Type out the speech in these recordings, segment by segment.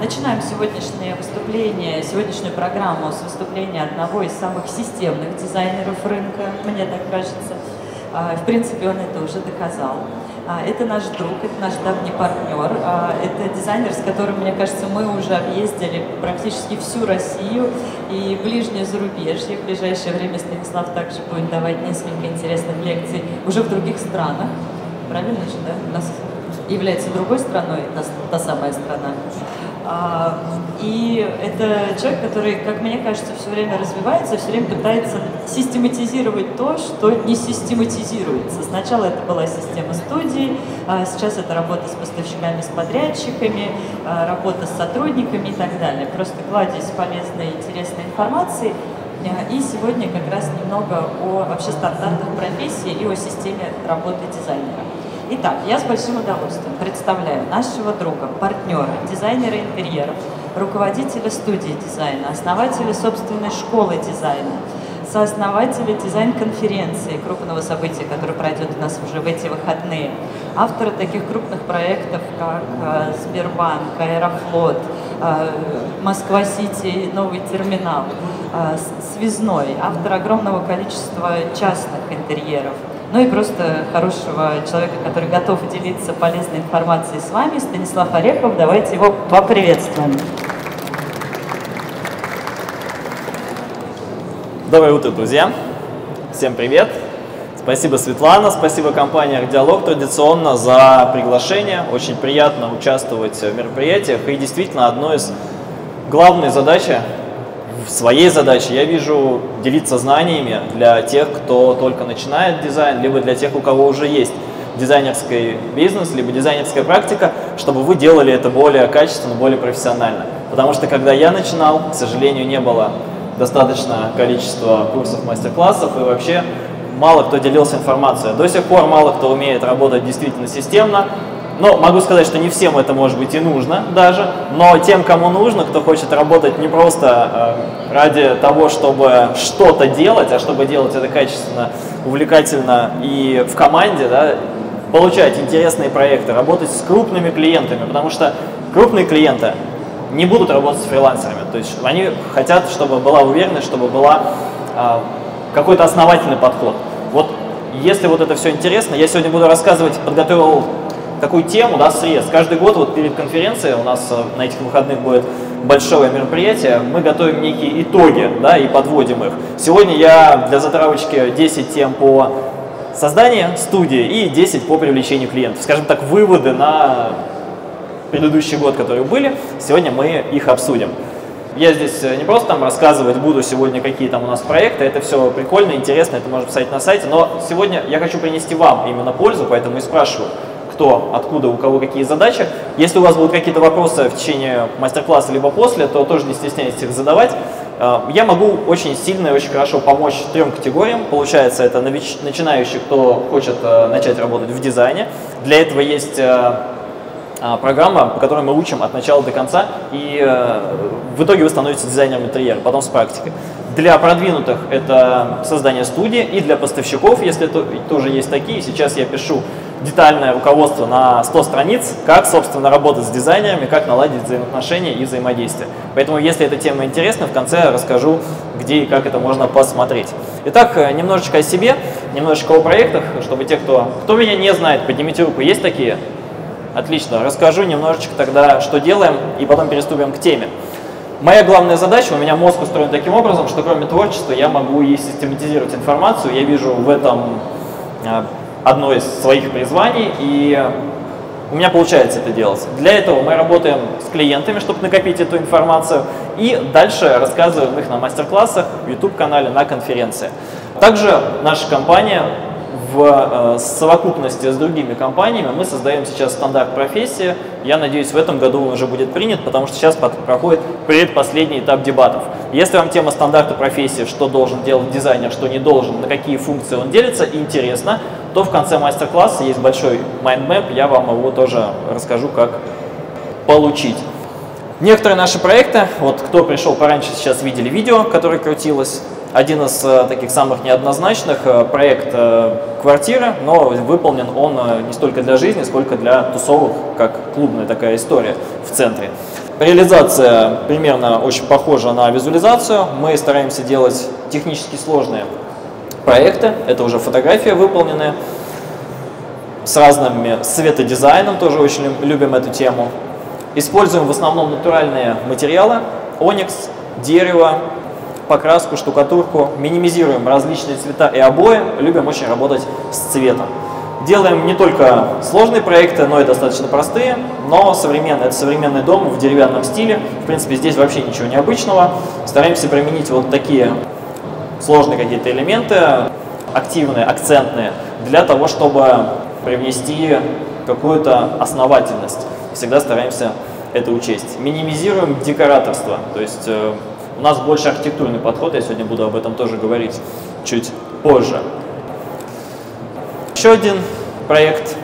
Начинаем сегодняшнее выступление, сегодняшнюю программу с выступления одного из самых системных дизайнеров рынка, мне так кажется. В принципе, он это уже доказал. Это наш друг, это наш давний партнер, это дизайнер, с которым, мне кажется, мы уже объездили практически всю Россию и ближнее зарубежье. В ближайшее время Станислав также будет давать несколько интересных лекций уже в других странах. Правильно же, да? У нас является другой страной, та самая страна. И это человек, который, как мне кажется, все время развивается, все время пытается систематизировать то, что не систематизируется. Сначала это была система студий, сейчас это работа с поставщиками, с подрядчиками, работа с сотрудниками и так далее. Просто кладезь полезной и интересной информации. И сегодня как раз немного о вообще стандартах профессии и о системе работы дизайнера. Итак, я с большим удовольствием представляю нашего друга, партнера, дизайнера интерьеров, руководителя студии дизайна, основателя собственной школы дизайна, сооснователя дизайн-конференции, крупного события, которое пройдет у нас уже в эти выходные, автора таких крупных проектов, как Сбербанк, Аэрофлот, Москва-Сити, новый терминал, Связной, автор огромного количества частных интерьеров. Ну и просто хорошего человека, который готов делиться полезной информацией с вами, Станислав Орехов. Давайте его поприветствуем. Доброе утро, друзья. Всем привет. Спасибо, Светлана, спасибо компании «Радиалог» традиционно за приглашение. Очень приятно участвовать в мероприятиях. И действительно, одной из главных задач, я вижу делиться знаниями для тех, кто только начинает дизайн, либо для тех, у кого уже есть дизайнерский бизнес, либо дизайнерская практика, чтобы вы делали это более качественно, более профессионально. Потому что, когда я начинал, к сожалению, не было достаточного количества курсов, мастер-классов, и вообще мало кто делился информацией. До сих пор мало кто умеет работать действительно системно. Но могу сказать, что не всем это, может быть, и нужно даже, но тем, кому нужно, кто хочет работать не просто ради того, чтобы что-то делать, а чтобы делать это качественно, увлекательно и в команде, да, получать интересные проекты, работать с крупными клиентами, потому что крупные клиенты не будут работать с фрилансерами. То есть они хотят, чтобы была уверенность, чтобы был какой-то основательный подход. Вот если вот это все интересно, я сегодня буду рассказывать, подготовил такую тему, да, срез. Каждый год вот перед конференцией у нас на этих выходных будет большое мероприятие. Мы готовим некие итоги, да, и подводим их. Сегодня я для затравочки 10 тем по созданию студии и 10 по привлечению клиентов. Скажем так, выводы на предыдущий год, которые были, сегодня мы их обсудим. Я здесь не просто там рассказывать буду сегодня, какие там у нас проекты, это все прикольно, интересно, это можно писать на сайте, но сегодня я хочу принести вам именно пользу, поэтому и спрашиваю, кто, откуда, у кого какие задачи. Если у вас будут какие-то вопросы в течение мастер-класса либо после, то тоже не стесняйтесь их задавать. Я могу очень сильно и очень хорошо помочь трем категориям. Получается, это начинающий, кто хочет начать работать в дизайне. Для этого есть программа, по которой мы учим от начала до конца, и в итоге вы становитесь дизайнером интерьера, потом с практикой. Для продвинутых это создание студии, и для поставщиков, если это тоже есть такие. Сейчас я пишу детальное руководство на 100 страниц, как, собственно, работать с дизайнерами, как наладить взаимоотношения и взаимодействие. Поэтому, если эта тема интересна, в конце я расскажу, где и как это можно посмотреть. Итак, немножечко о себе, немножечко о проектах, чтобы те, кто меня не знает, поднимите руку. Есть такие? Отлично. Расскажу немножечко тогда, что делаем, и потом переступим к теме. Моя главная задача, у меня мозг устроен таким образом, что кроме творчества я могу и систематизировать информацию. Я вижу в этом одно из своих призваний, и у меня получается это делать. Для этого мы работаем с клиентами, чтобы накопить эту информацию, и дальше рассказываем их на мастер-классах, в YouTube-канале, на конференции. Также наша компания в совокупности с другими компаниями, мы создаем сейчас стандарт профессии. Я надеюсь, в этом году он уже будет принят, потому что сейчас проходит предпоследний этап дебатов. Если вам тема стандарта профессии, что должен делать дизайнер, что не должен, на какие функции он делится, интересно, то в конце мастер-класса есть большой майндмэп, я вам его тоже расскажу, как получить. Некоторые наши проекты, вот кто пришел пораньше, сейчас видели видео, которое крутилось. Один из таких самых неоднозначных проект квартиры, но выполнен он не столько для жизни, сколько для тусовок, как клубная такая история в центре. Реализация примерно очень похожа на визуализацию. Мы стараемся делать технически сложные проекты. Это уже фотографии выполненные с разными светодизайном, тоже очень любим эту тему. Используем в основном натуральные материалы, оникс, дерево, покраску, штукатурку. Минимизируем различные цвета и обои, любим очень работать с цветом. Делаем не только сложные проекты, но и достаточно простые, но современные. Это современный дом в деревянном стиле, в принципе, здесь вообще ничего необычного. Стараемся применить вот такие сложные какие-то элементы, активные, акцентные, для того, чтобы привнести какую-то основательность. Всегда стараемся это учесть. Минимизируем декораторство, то есть у нас больше архитектурный подход, я сегодня буду об этом тоже говорить чуть позже. Еще один проект,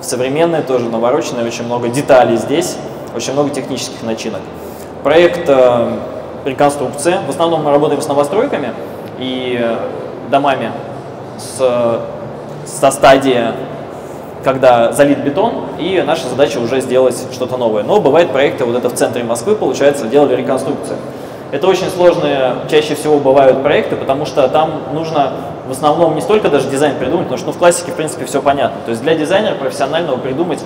современный, тоже навороченный, очень много деталей здесь, очень много технических начинок. Проект реконструкция. В основном мы работаем с новостройками и домами со стадии, когда залит бетон, и наша задача уже сделать что-то новое. Но бывают проекты, вот это в центре Москвы, получается, делали реконструкцию. Это очень сложные, чаще всего бывают проекты, потому что там нужно в основном не столько даже дизайн придумать, потому что в классике, в принципе, все понятно. То есть для дизайнера профессионального придумать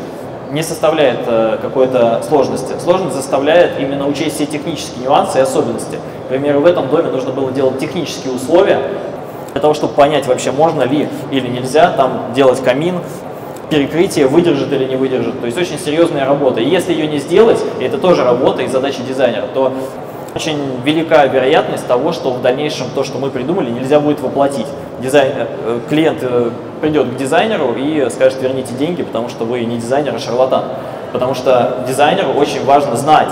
не составляет какой-то сложности. Сложность заставляет именно учесть все технические нюансы и особенности. К примеру, в этом доме нужно было делать технические условия для того, чтобы понять, вообще можно ли или нельзя там делать камин, перекрытие выдержит или не выдержит. То есть очень серьезная работа. И если ее не сделать, и это тоже работа и задача дизайнера, то очень велика вероятность того, что в дальнейшем то, что мы придумали, нельзя будет воплотить. Клиент придет к дизайнеру и скажет: верните деньги, потому что вы не дизайнер, а шарлатан. Потому что дизайнеру очень важно знать,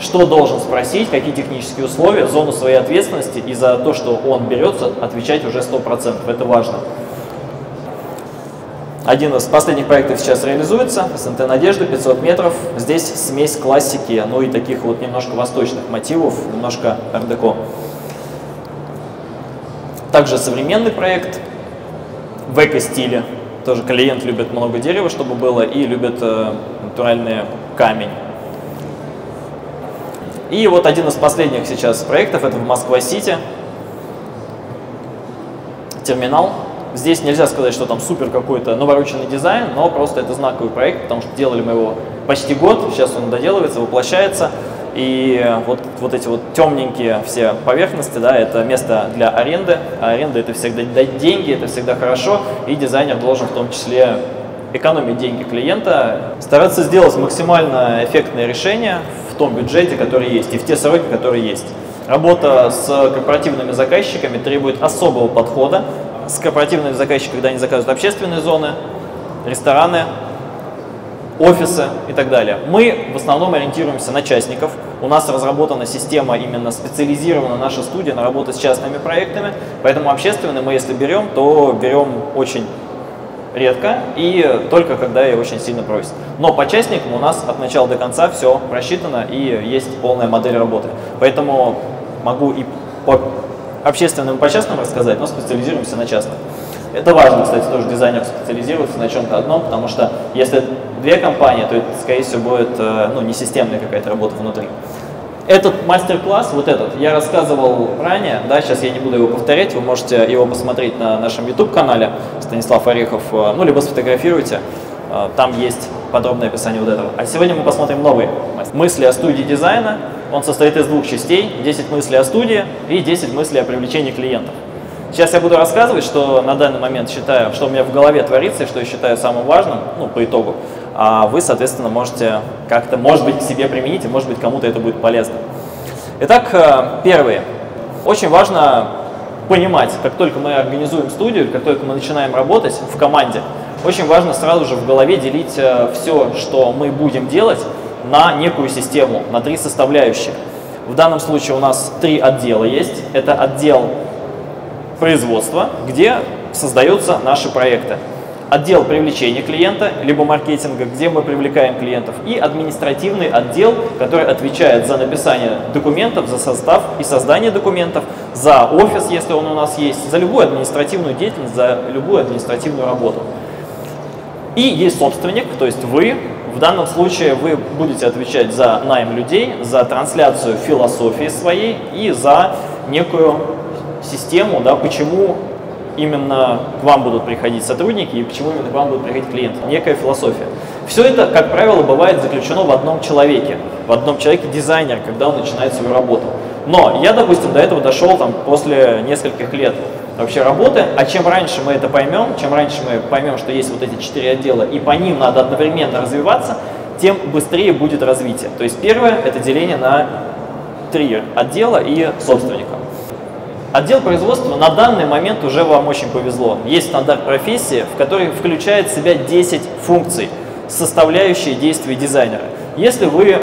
что должен спросить, какие технические условия, зону своей ответственности, и за то, что он берется, отвечать уже 100%. Это важно. Один из последних проектов сейчас реализуется, Санта-Надежда, 500 метров. Здесь смесь классики, ну и таких вот немножко восточных мотивов, немножко ар-деко. Также современный проект в эко-стиле. Тоже клиент любит много дерева, чтобы было, и любит натуральный камень. И вот один из последних сейчас проектов, это в Москва-Сити. Терминал. Здесь нельзя сказать, что там супер какой-то навороченный дизайн, но просто это знаковый проект, потому что делали мы его почти год, сейчас он доделывается, воплощается. И вот эти вот темненькие все поверхности, да, это место для аренды, а аренда — это всегда деньги, это всегда хорошо, и дизайнер должен в том числе экономить деньги клиента, стараться сделать максимально эффектное решение в том бюджете, который есть, и в те сроки, которые есть. Работа с корпоративными заказчиками требует особого подхода. С корпоративными заказчиками, когда они заказывают общественные зоны, рестораны, офисы и так далее. Мы в основном ориентируемся на частников. У нас разработана система, именно специализирована наша студия на работу с частными проектами, поэтому общественные мы, если берем, то берем очень редко и только когда ее очень сильно просят. Но по частникам у нас от начала до конца все просчитано и есть полная модель работы. Поэтому могу и по общественным, по частным рассказать, но специализируемся на частном. Это важно, кстати, тоже дизайнер специализироваться на чем-то одном, потому что если две компании, то это, скорее всего, будет не системная какая-то работа внутри. Этот мастер-класс, вот этот, я рассказывал ранее, да, сейчас я не буду его повторять, вы можете его посмотреть на нашем YouTube-канале Станислав Орехов, ну, либо сфотографируйте, там есть подробное описание вот этого. А сегодня мы посмотрим новые мысли о студии дизайна. Он состоит из двух частей: 10 мыслей о студии и 10 мыслей о привлечении клиентов. Сейчас я буду рассказывать, что на данный момент считаю, что у меня в голове творится и что я считаю самым важным, ну, по итогу. А вы, соответственно, можете как-то, может быть, к себе применить, и, может быть, кому-то это будет полезно. Итак, первое. Очень важно понимать, как только мы организуем студию, как только мы начинаем работать в команде, очень важно сразу же в голове делить все, что мы будем делать, на некую систему, на три составляющие. В данном случае у нас три отдела есть. Это отдел производства, где создаются наши проекты. Отдел привлечения клиента, либо маркетинга, где мы привлекаем клиентов. И административный отдел, который отвечает за написание документов, за состав и создание документов, за офис, если он у нас есть, за любую административную деятельность, за любую административную работу. И есть собственник, то есть вы. В данном случае вы будете отвечать за найм людей, за трансляцию философии своей и за некую систему, да, почему именно к вам будут приходить сотрудники и почему именно к вам будут приходить клиенты. Некая философия. Все это, как правило, бывает заключено в одном человеке. В одном человеке дизайнер, когда он начинает свою работу. Но я, допустим, до этого дошел там, после нескольких лет вообще работы. А чем раньше мы это поймем, чем раньше мы поймем, что есть вот эти 4 отдела, и по ним надо одновременно развиваться, тем быстрее будет развитие. То есть первое – это деление на 3 отдела и собственника. Отдел производства на данный момент уже вам очень повезло. Есть стандарт профессии, в который включает в себя 10 функций, составляющие действия дизайнера. Если вы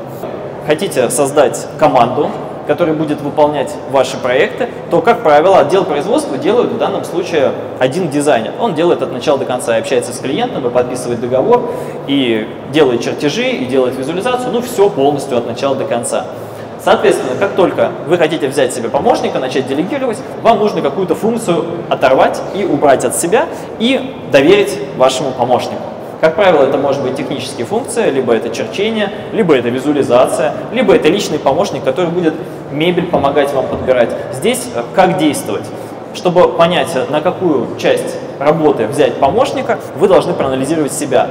хотите создать команду, который будет выполнять ваши проекты, то, как правило, отдел производства делает в данном случае один дизайнер. Он делает от начала до конца, общается с клиентом, и подписывает договор, и делает чертежи, и делает визуализацию, ну все полностью от начала до конца. Соответственно, как только вы хотите взять себе помощника, начать делегировать, вам нужно какую-то функцию оторвать и убрать от себя и доверить вашему помощнику. Как правило, это может быть технические функции, либо это черчение, либо это визуализация, либо это личный помощник, который будет мебель помогать вам подбирать. Здесь как действовать? Чтобы понять, на какую часть работы взять помощника, вы должны проанализировать себя.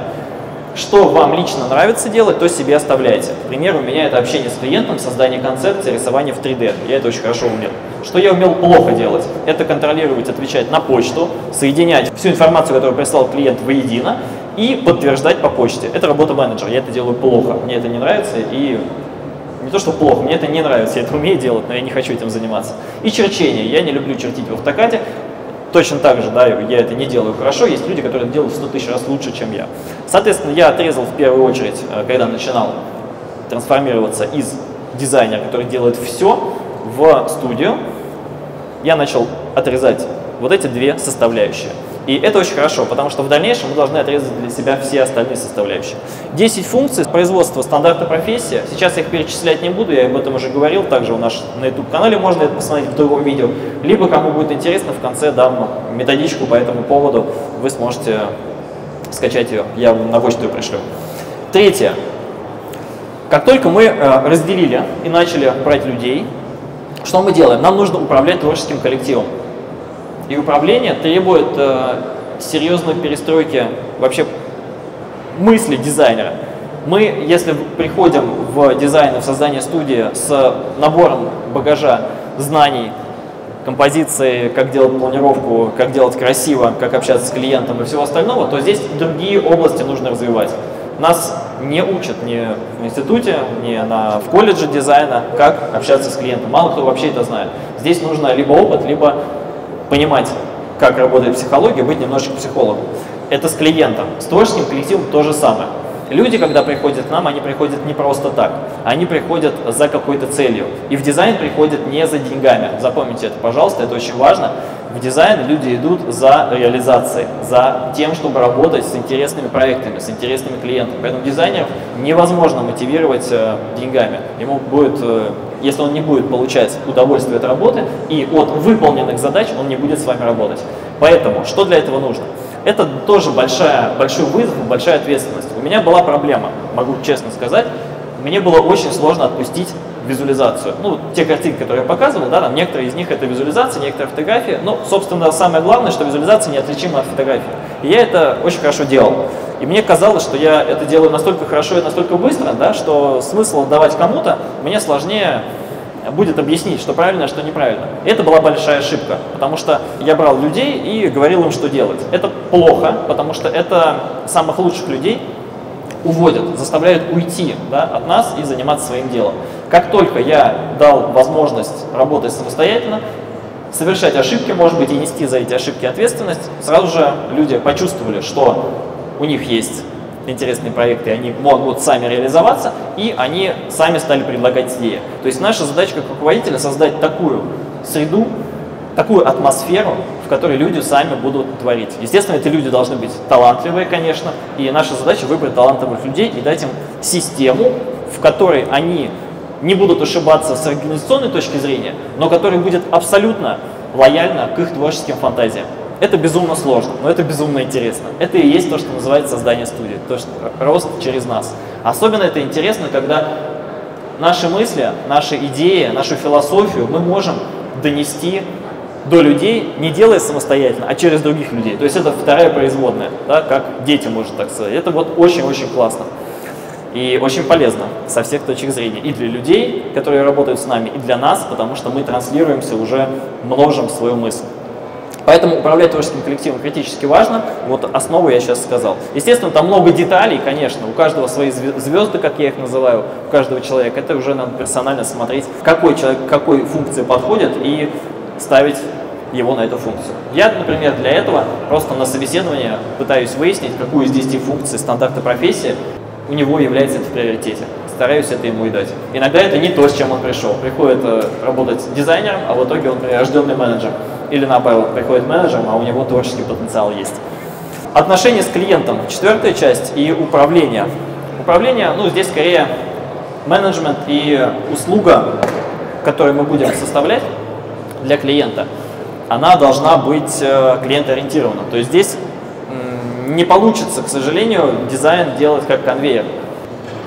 Что вам лично нравится делать, то себе оставляйте. К примеру, у меня это общение с клиентом, создание концепции, рисование в 3D. Я это очень хорошо умел. Что я умел плохо делать? Это контролировать, отвечать на почту, соединять всю информацию, которую прислал клиент, воедино и подтверждать по почте. Это работа менеджера. Я это делаю плохо. Мне это не нравится. И не то, что плохо, мне это не нравится. Я это умею делать, но я не хочу этим заниматься. И черчение. Я не люблю чертить в Автокаде. Точно так же, да, я это не делаю хорошо, есть люди, которые это делают в 100 тысяч раз лучше, чем я. Соответственно, я отрезал в первую очередь, когда начинал трансформироваться из дизайнера, который делает все, в студию, я начал отрезать вот эти 2 составляющие. И это очень хорошо, потому что в дальнейшем мы должны отрезать для себя все остальные составляющие. 10 функций производства стандарта профессии. Сейчас я их перечислять не буду, я об этом уже говорил. Также у нас на YouTube-канале можно это посмотреть в другом видео. Либо, кому будет интересно, в конце дам методичку по этому поводу. Вы сможете скачать ее, я вам на почту ее пришлю. Третье. Как только мы разделили и начали брать людей, что мы делаем? Нам нужно управлять творческим коллективом. И управление требует серьезной перестройки вообще мысли дизайнера. Мы, если приходим в дизайн, в создание студии с набором багажа знаний, композиции, как делать планировку, как делать красиво, как общаться с клиентом и всего остального, то здесь другие области нужно развивать. Нас не учат ни в институте, ни в колледже дизайна, как общаться с клиентом. Мало кто вообще это знает. Здесь нужно либо опыт, либо понимать, как работает психология, быть немножечко психологом. Это с клиентом, с творческим коллективом то же самое. Люди, когда приходят к нам, они приходят не просто так, они приходят за какой-то целью. И в дизайн приходят не за деньгами. Запомните это, пожалуйста, это очень важно. В дизайн люди идут за реализацией, за тем, чтобы работать с интересными проектами, с интересными клиентами. Поэтому дизайнеров невозможно мотивировать деньгами. Ему будет, если он не будет получать удовольствие от работы и от выполненных задач, он не будет с вами работать. Поэтому что для этого нужно? Это тоже большой вызов, большая ответственность. У меня была проблема, могу честно сказать, мне было очень сложно отпустить визуализацию. Ну, те картинки, которые я показывал, да, там некоторые из них это визуализация, некоторые фотографии. Но, собственно, самое главное, что визуализация неотличима от фотографии. И я это очень хорошо делал. И мне казалось, что я это делаю настолько хорошо и настолько быстро, да, что смысл отдавать кому-то мне сложнее будет объяснить, что правильно, а что неправильно. Это была большая ошибка, потому что я брал людей и говорил им, что делать. Это плохо, потому что это самых лучших людей уводят, заставляют уйти, да, от нас и заниматься своим делом. Как только я дал возможность работать самостоятельно, совершать ошибки, может быть, и нести за эти ошибки ответственность, сразу же люди почувствовали, что у них есть интересные проекты, они могут сами реализоваться, и они сами стали предлагать идеи. То есть наша задача как руководителя создать такую среду, такую атмосферу, в которой люди сами будут творить. Естественно, эти люди должны быть талантливые, конечно, и наша задача выбрать талантливых людей и дать им систему, в которой они не будут ошибаться с организационной точки зрения, но которая будет абсолютно лояльна к их творческим фантазиям. Это безумно сложно, но это безумно интересно. Это и есть то, что называется создание студии, то есть рост через нас. Особенно это интересно, когда наши мысли, наши идеи, нашу философию мы можем донести до людей, не делая самостоятельно, а через других людей. То есть это вторая производная, да, как дети, можно так сказать. Это вот очень-очень классно и очень полезно со всех точек зрения. И для людей, которые работают с нами, и для нас, потому что мы транслируемся, уже множим свою мысль. Поэтому управлять творческим коллективом критически важно. Вот основу я сейчас сказал. Естественно, там много деталей, конечно. У каждого свои звезды, как я их называю, у каждого человека. Это уже надо персонально смотреть, какой человек к какой функции подходит, и ставить его на эту функцию. Я, например, для этого просто на собеседовании пытаюсь выяснить, какую из 10 функций стандарта профессии у него является в приоритете. Стараюсь это ему и дать. Иногда это не то, с чем он пришел. Приходит работать дизайнером, а в итоге он прирожденный менеджер. Или наоборот, приходит менеджером, а у него творческий потенциал есть. Отношения с клиентом. Четвертая часть и управление. Управление, ну, здесь скорее менеджмент и услуга, которую мы будем составлять для клиента, она должна быть клиентоориентирована. То есть здесь не получится, к сожалению, дизайн делать как конвейер.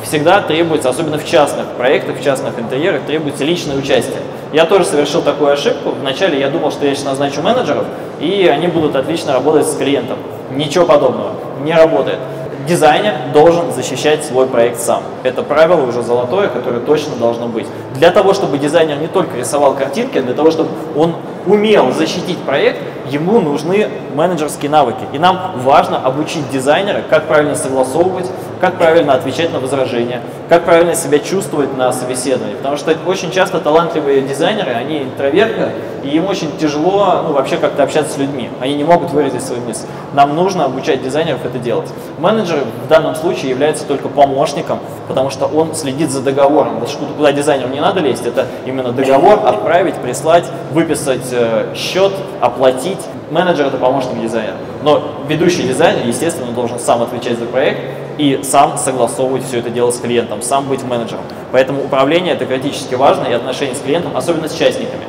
Всегда требуется, особенно в частных проектах, в частных интерьерах, требуется личное участие. Я тоже совершил такую ошибку. Вначале я думал, что я сейчас назначу менеджеров, и они будут отлично работать с клиентом. Ничего подобного. Не работает. Дизайнер должен защищать свой проект сам. Это правило уже золотое, которое точно должно быть. Для того, чтобы дизайнер не только рисовал картинки, для того, чтобы он умел защитить проект, ему нужны менеджерские навыки. И нам важно обучить дизайнера, как правильно согласовывать, как правильно отвечать на возражения, как правильно себя чувствовать на собеседовании. Потому что очень часто талантливые дизайнеры, они интроверты, и им очень тяжело, ну, вообще как-то общаться с людьми. Они не могут выразить свои мысли. Нам нужно обучать дизайнеров это делать. Менеджер в данном случае является только помощником, потому что он следит за договором. Вот куда дизайнеру не надо лезть, это именно договор отправить, прислать, выписать счет, оплатить. Менеджер – это помощник дизайнера. Но ведущий дизайнер, естественно, должен сам отвечать за проект и сам согласовывать все это дело с клиентом, сам быть менеджером. Поэтому управление – это критически важно, и отношения с клиентом, особенно с частниками.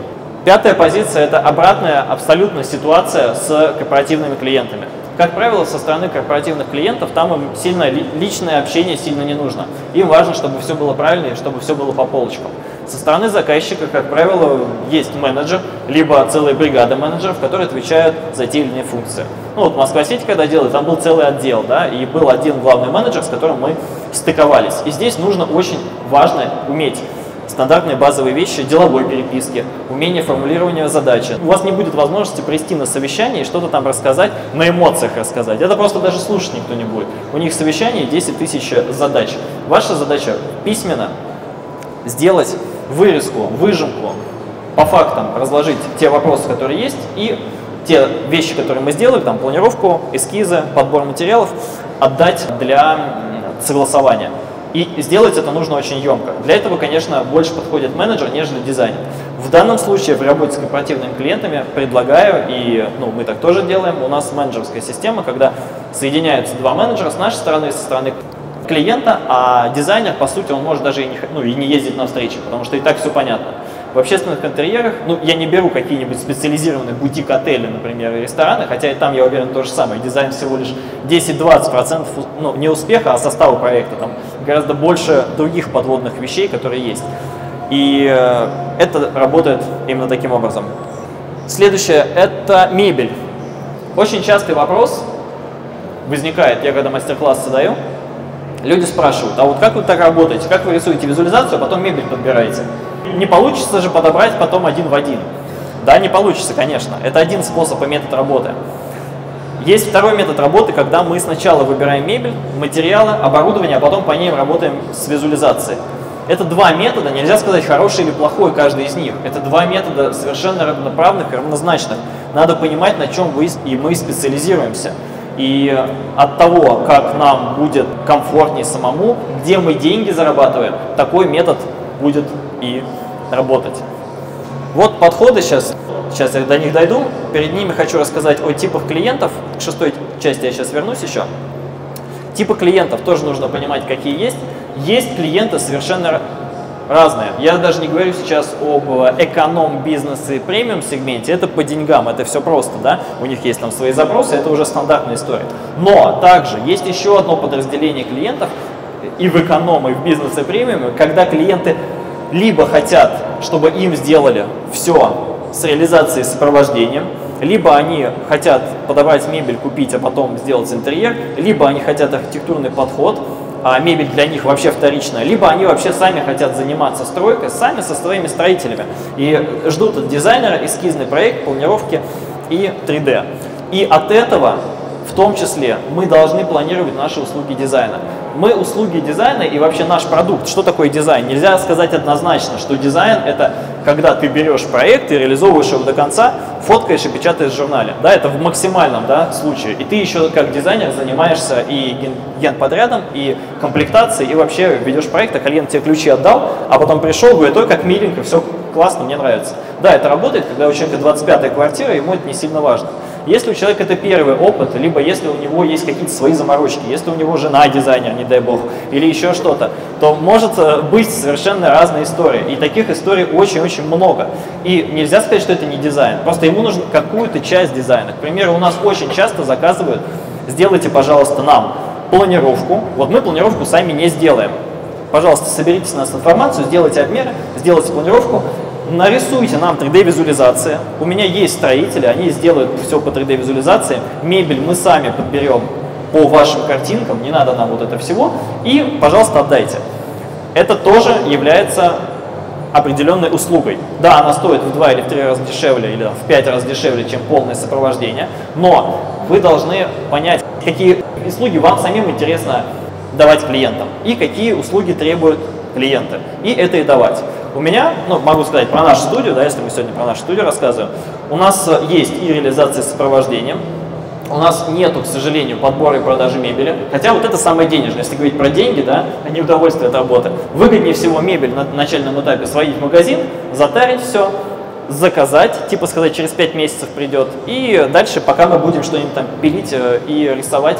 Пятая позиция – это обратная абсолютно ситуация с корпоративными клиентами. Как правило, со стороны корпоративных клиентов там им сильно личное общение сильно не нужно. Им важно, чтобы все было правильно и чтобы все было по полочкам. Со стороны заказчика, как правило, есть менеджер, либо целая бригада менеджеров, которые отвечают за те или иные функции. Ну вот Москва-Сити, когда делали, там был целый отдел, да, и был один главный менеджер, с которым мы стыковались. И здесь нужно очень важно уметь стандартные базовые вещи деловой переписки, умение формулирования задачи. У вас не будет возможности прийти на совещание и что-то там рассказать, на эмоциях рассказать. Это просто даже слушать никто не будет. У них совещание 10 000 задач. Ваша задача письменно сделать вырезку, выжимку, по фактам разложить те вопросы, которые есть, и те вещи, которые мы сделали, там планировку, эскизы, подбор материалов, отдать для согласования. И сделать это нужно очень емко. Для этого, конечно, больше подходит менеджер, нежели дизайнер. В данном случае в работе с корпоративными клиентами предлагаю, и мы так тоже делаем, у нас менеджерская система, когда соединяются два менеджера с нашей стороны и со стороны клиента, а дизайнер, по сути, он может даже и не ездить на встречи, потому что и так все понятно. В общественных интерьерах, я не беру какие-нибудь специализированные бутик-отели, например, и рестораны, хотя и там, я уверен, то же самое. Дизайн всего лишь 10-20% не успеха, а состава проекта. Там гораздо больше других подводных вещей, которые есть. И это работает именно таким образом. Следующее – это мебель. Очень частый вопрос возникает, я когда мастер-классы даю, люди спрашивают, а вот как вы так работаете, как вы рисуете визуализацию, а потом мебель подбираете? Не получится же подобрать потом один в один. Да, не получится, конечно. Это один способ и метод работы. Есть второй метод работы, когда мы сначала выбираем мебель, материалы, оборудование, а потом по ним работаем с визуализацией. Это два метода, нельзя сказать, хороший или плохой каждый из них. Это два метода совершенно равноправных и равнозначных. Надо понимать, на чем мы специализируемся. И от того, как нам будет комфортнее самому, где мы деньги зарабатываем, такой метод будет и работать. Вот подходы сейчас я до них дойду. Перед ними хочу рассказать о типах клиентов. К шестой части я сейчас вернусь еще. Типы клиентов тоже нужно понимать, какие есть. Есть клиенты совершенно Разные. Я даже не говорю сейчас об эконом, бизнес и премиум сегменте. Это по деньгам, это все просто, да? У них есть там свои запросы, это уже стандартная история. Но также есть еще одно подразделение клиентов и в эконом, и в бизнес и премиуме, когда клиенты либо хотят, чтобы им сделали все с реализацией, с сопровождением, либо они хотят подобрать мебель, купить, а потом сделать интерьер, либо они хотят архитектурный подход, а мебель для них вообще вторичная, либо они вообще сами хотят заниматься стройкой, сами со своими строителями, и ждут от дизайнера эскизный проект, планировки и 3D. И от этого, в том числе, мы должны планировать наши услуги дизайна. Мы услуги дизайна и вообще наш продукт. Что такое дизайн? Нельзя сказать однозначно, что дизайн – это когда ты берешь проект и реализовываешь его до конца, фоткаешь и печатаешь в журнале. Да, это в максимальном, да, случае. И ты еще как дизайнер занимаешься и генподрядом, и комплектацией, и вообще ведешь проект, а клиент тебе ключи отдал, а потом пришел, говорит: ой, как миленько, все классно, мне нравится. Да, это работает, когда у человека 25-я квартира, ему это не сильно важно. Если у человека это первый опыт, либо если у него есть какие-то свои заморочки, если у него жена дизайнер, не дай бог, или еще что-то, то может быть совершенно разные истории. И таких историй очень-очень много. И нельзя сказать, что это не дизайн. Просто ему нужно какую-то часть дизайна. К примеру, у нас очень часто заказывают: сделайте, пожалуйста, нам планировку. Вот мы планировку сами не сделаем. Пожалуйста, соберите с нас информацию, сделайте обмеры, сделайте планировку. Нарисуйте нам 3D-визуализации. У меня есть строители, они сделают все по 3D-визуализации. Мебель мы сами подберем по вашим картинкам, не надо нам вот это всего. И, пожалуйста, отдайте. Это тоже является определенной услугой. Да, она стоит в 2 или в 3 раза дешевле, или в 5 раз дешевле, чем полное сопровождение. Но вы должны понять, какие услуги вам самим интересно давать клиентам и какие услуги требуют клиенты. И это и давать. У меня, ну, могу сказать про нашу студию, да, если мы сегодня про нашу студию рассказываем, у нас есть и реализация с сопровождением, у нас нету, к сожалению, подбора и продажи мебели, хотя вот это самое денежное, если говорить про деньги, да, а не удовольствие от работы. Выгоднее всего мебель на начальном этапе сводить в магазин, затарить все, заказать, типа сказать, через 5 месяцев придет, и дальше, пока мы будем что-нибудь там пилить и рисовать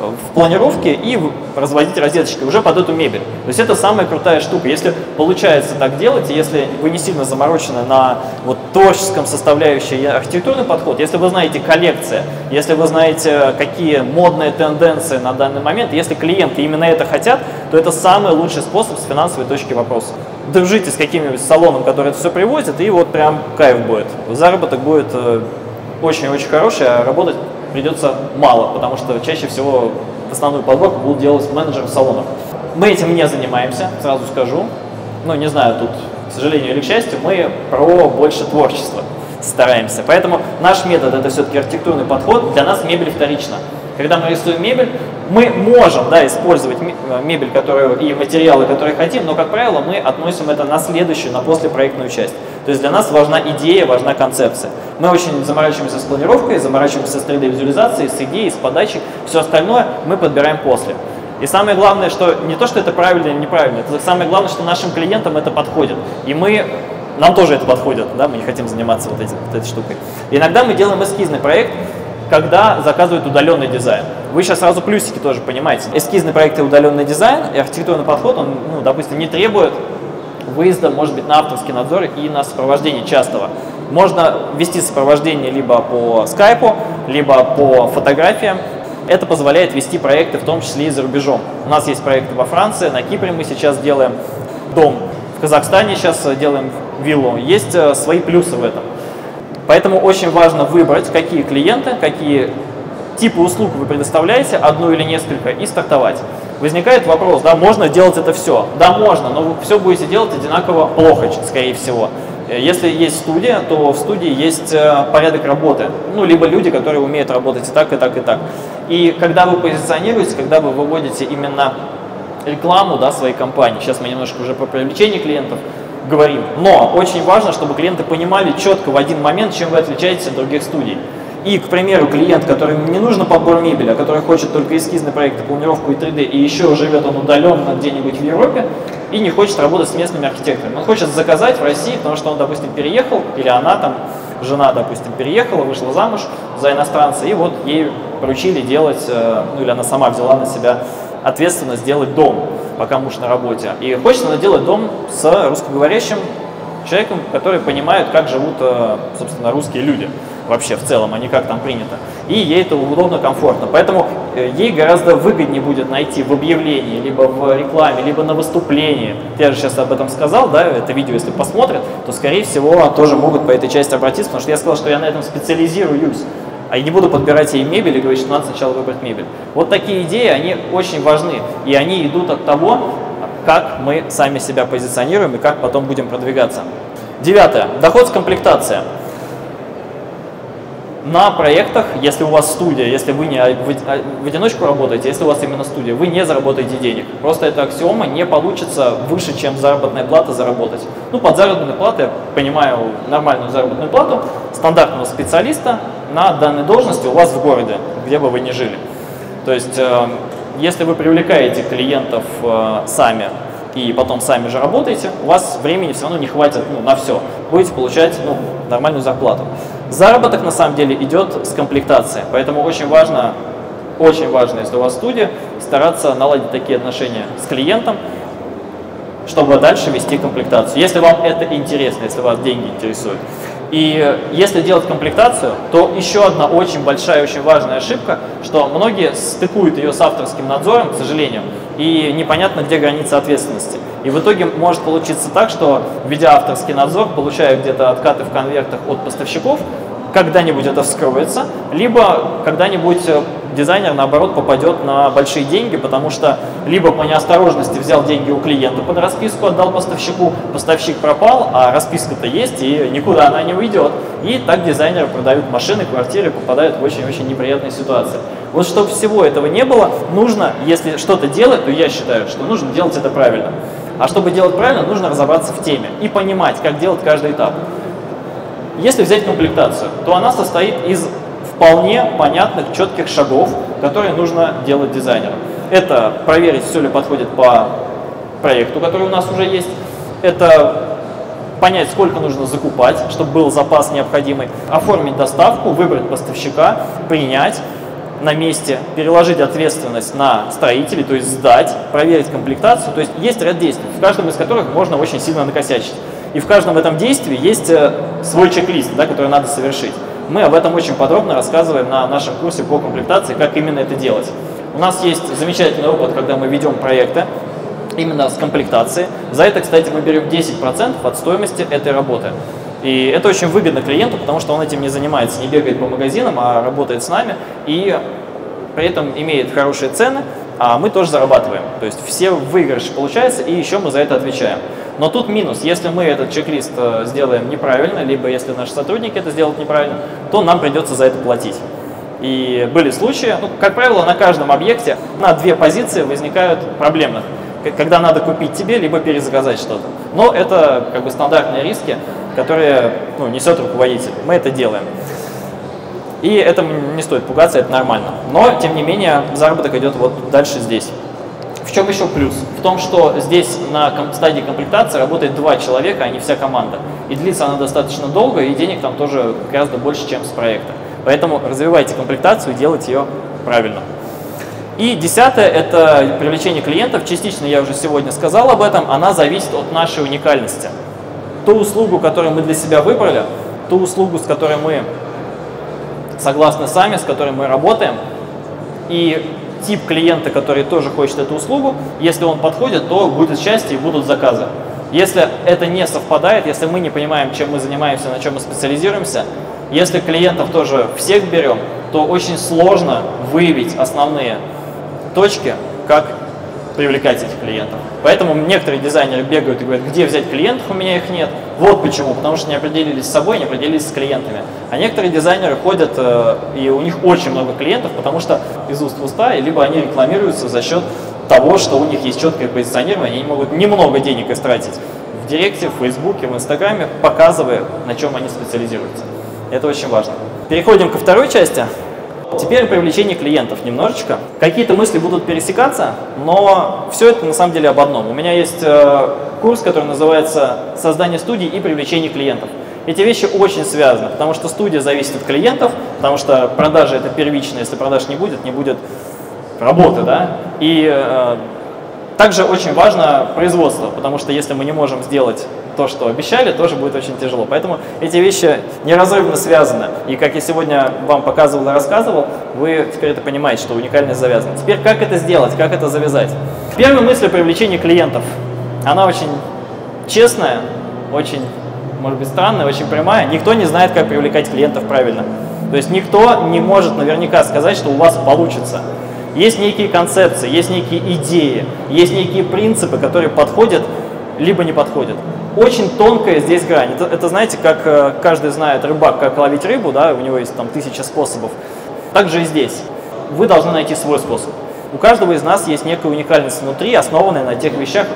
в планировке и разводить розеточки уже под эту мебель. То есть это самая крутая штука. Если получается так делать, если вы не сильно заморочены на вот творческом составляющей архитектурный подход, если вы знаете коллекции, если вы знаете, какие модные тенденции на данный момент, если клиенты именно это хотят, то это самый лучший способ с финансовой точки вопроса. Дружите с каким-нибудь салоном, который это все привозит, и вот прям кайф будет. Заработок будет очень-очень хороший, а работать придется мало, потому что чаще всего основную подборку будут делать менеджеры салонов. Мы этим не занимаемся, сразу скажу. Ну, не знаю, тут, к сожалению или к счастью, мы про больше творчества стараемся. Поэтому наш метод – это все-таки архитектурный подход. Для нас мебель вторична. Когда мы рисуем мебель, мы можем, да, использовать мебель, которую, и материалы, которые хотим, но, как правило, мы относим это на следующую, на послепроектную часть. То есть для нас важна идея, важна концепция. Мы очень заморачиваемся с планировкой, заморачиваемся с 3D-визуализацией, с идеей, с подачей. Все остальное мы подбираем после. И самое главное, что не то, что это правильно или неправильно, это самое главное, что нашим клиентам это подходит. И мы... Нам тоже это подходит, да, мы не хотим заниматься вот этой штукой. Иногда мы делаем эскизный проект, когда заказывают удаленный дизайн. Вы сейчас сразу плюсики тоже понимаете. Эскизный проект и удаленный дизайн, и архитектурный подход, он, ну, допустим, не требует выезда, может быть, на авторский надзор и на сопровождение частого. Можно вести сопровождение либо по скайпу, либо по фотографиям. Это позволяет вести проекты, в том числе и за рубежом. У нас есть проекты во Франции, на Кипре мы сейчас делаем дом, в Казахстане сейчас делаем виллу. Есть свои плюсы в этом. Поэтому очень важно выбрать, какие клиенты, какие типы услуг вы предоставляете, одну или несколько, и стартовать. Возникает вопрос, да, можно делать это все? Да, можно, но вы все будете делать одинаково плохо, скорее всего. Если есть студия, то в студии есть порядок работы. Ну, либо люди, которые умеют работать и так, и так, и так. И когда вы позиционируете, когда вы выводите именно рекламу, да, своей компании, сейчас мы немножко уже про привлечение клиентов говорим, но очень важно, чтобы клиенты понимали четко в один момент, чем вы отличаетесь от других студий. И, к примеру, клиент, которому не нужно подбор мебели, а который хочет только эскизный проект, планировку и 3D, и еще живет он удаленно где-нибудь в Европе и не хочет работать с местными архитекторами. Он хочет заказать в России, потому что он, допустим, переехал, или она там, жена, допустим, переехала, вышла замуж за иностранца, и вот ей поручили делать, ну или она сама взяла на себя ответственно сделать дом, пока муж на работе. И хочется делать дом с русскоговорящим человеком, который понимает, как живут, собственно, русские люди вообще в целом, а не как там принято. И ей это удобно, комфортно. Поэтому ей гораздо выгоднее будет найти в объявлении, либо в рекламе, либо на выступлении. Я же сейчас об этом сказал, да, это видео, если посмотрят, то, скорее всего, тоже могут по этой части обратиться, потому что я сказал, что я на этом специализируюсь. А я не буду подбирать ей мебель и говорить, что надо сначала выбрать мебель. Вот такие идеи, они очень важны, и они идут от того, как мы сами себя позиционируем и как потом будем продвигаться. 9. Доход с комплектации. На проектах, если у вас студия, если вы не в одиночку работаете, если у вас именно студия, вы не заработаете денег. Просто эта аксиома, не получится выше, чем заработная плата заработать. Ну, под заработной платой я понимаю нормальную заработную плату стандартного специалиста на данной должности у вас в городе, где бы вы ни жили. То есть, если вы привлекаете клиентов сами и потом сами же работаете, у вас времени все равно не хватит, ну, на все. Будете получать, ну, нормальную зарплату. Заработок на самом деле идет с комплектации, поэтому очень важно, если у вас студия, стараться наладить такие отношения с клиентом, чтобы дальше вести комплектацию, если вам это интересно, если вас деньги интересуют. И если делать комплектацию, то еще одна очень большая, очень важная ошибка, что многие стыкуют ее с авторским надзором, к сожалению, и непонятно, где граница ответственности. И в итоге может получиться так, что, ведя авторский надзор, получая где-то откаты в конвертах от поставщиков, когда-нибудь это вскроется, либо когда-нибудь дизайнер, наоборот, попадет на большие деньги, потому что либо по неосторожности взял деньги у клиента под расписку, отдал поставщику, поставщик пропал, а расписка-то есть, и никуда она не уйдет. И так дизайнеры продают машины, квартиры, попадают в очень-очень неприятные ситуации. Вот чтобы всего этого не было, нужно, если что-то делать, то я считаю, что нужно делать это правильно. А чтобы делать правильно, нужно разобраться в теме и понимать, как делать каждый этап. Если взять комплектацию, то она состоит из вполне понятных, четких шагов, которые нужно делать дизайнеру. Это проверить, все ли подходит по проекту, который у нас уже есть. Это понять, сколько нужно закупать, чтобы был запас необходимый. Оформить доставку, выбрать поставщика, принять на месте, переложить ответственность на строителей, то есть сдать, проверить комплектацию. То есть есть ряд действий, в каждом из которых можно очень сильно накосячить. И в каждом этом действии есть свой чек-лист, да, который надо совершить. Мы об этом очень подробно рассказываем на нашем курсе по комплектации, как именно это делать. У нас есть замечательный опыт, когда мы ведем проекты именно с комплектацией. За это, кстати, мы берем 10% от стоимости этой работы. И это очень выгодно клиенту, потому что он этим не занимается, не бегает по магазинам, а работает с нами и при этом имеет хорошие цены, а мы тоже зарабатываем. То есть все выигрыши получаются, и еще мы за это отвечаем. Но тут минус, если мы этот чек-лист сделаем неправильно, либо если наши сотрудники это сделают неправильно, то нам придется за это платить. И были случаи, ну, как правило, на каждом объекте на две позиции возникают проблемных, когда надо купить тебе, либо перезаказать что-то. Но это как бы стандартные риски, которые, ну, несет руководитель. Мы это делаем. И этому не стоит пугаться, это нормально. Но, тем не менее, заработок идет вот дальше здесь. В чем еще плюс? В том, что здесь на стадии комплектации работает 2 человека, а не вся команда. И длится она достаточно долго, и денег там тоже гораздо больше, чем с проекта. Поэтому развивайте комплектацию и делайте ее правильно. И 10-е – это привлечение клиентов. Частично я уже сегодня сказал об этом. Она зависит от нашей уникальности. Ту услугу, которую мы для себя выбрали, ту услугу, с которой мы согласны сами, с которой мы работаем, и тип клиента, который тоже хочет эту услугу, если он подходит, то будет счастье и будут заказы. Если это не совпадает, если мы не понимаем, чем мы занимаемся, на чем мы специализируемся, если клиентов тоже всех берем, то очень сложно выявить основные точки, как привлекать этих клиентов. Поэтому некоторые дизайнеры бегают и говорят, где взять клиентов, у меня их нет. Вот почему, потому что не определились с собой, не определились с клиентами. А некоторые дизайнеры ходят, и у них очень много клиентов, потому что из уст в уста, либо они рекламируются за счет того, что у них есть четкое позиционирование, они могут немного денег истратить в Директе, в Фейсбуке, в Инстаграме, показывая, на чем они специализируются. Это очень важно. Переходим ко второй части. Теперь привлечение клиентов немножечко. Какие-то мысли будут пересекаться, но все это на самом деле об одном. У меня есть курс, который называется «Создание студии и привлечение клиентов». Эти вещи очень связаны, потому что студия зависит от клиентов, потому что продажи – это первично. Если продаж не будет, не будет работы, да, и также очень важно производство, потому что если мы не можем сделать то, что обещали, тоже будет очень тяжело. Поэтому эти вещи неразрывно связаны. И как я сегодня вам показывал и рассказывал, вы теперь это понимаете, что уникальность завязана. Теперь как это сделать, как это завязать? Первая мысль о привлечении клиентов. Она очень честная, очень, может быть, странная, очень прямая. Никто не знает, как привлекать клиентов правильно. То есть никто не может наверняка сказать, что у вас получится. Есть некие концепции, есть некие идеи, есть некие принципы, которые подходят, либо не подходят. Очень тонкая здесь грань. Это знаете, как каждый знает рыбак, как ловить рыбу, да, у него есть там 1000 способов. Также и здесь. Вы должны найти свой способ. У каждого из нас есть некая уникальность внутри, основанная на тех вещах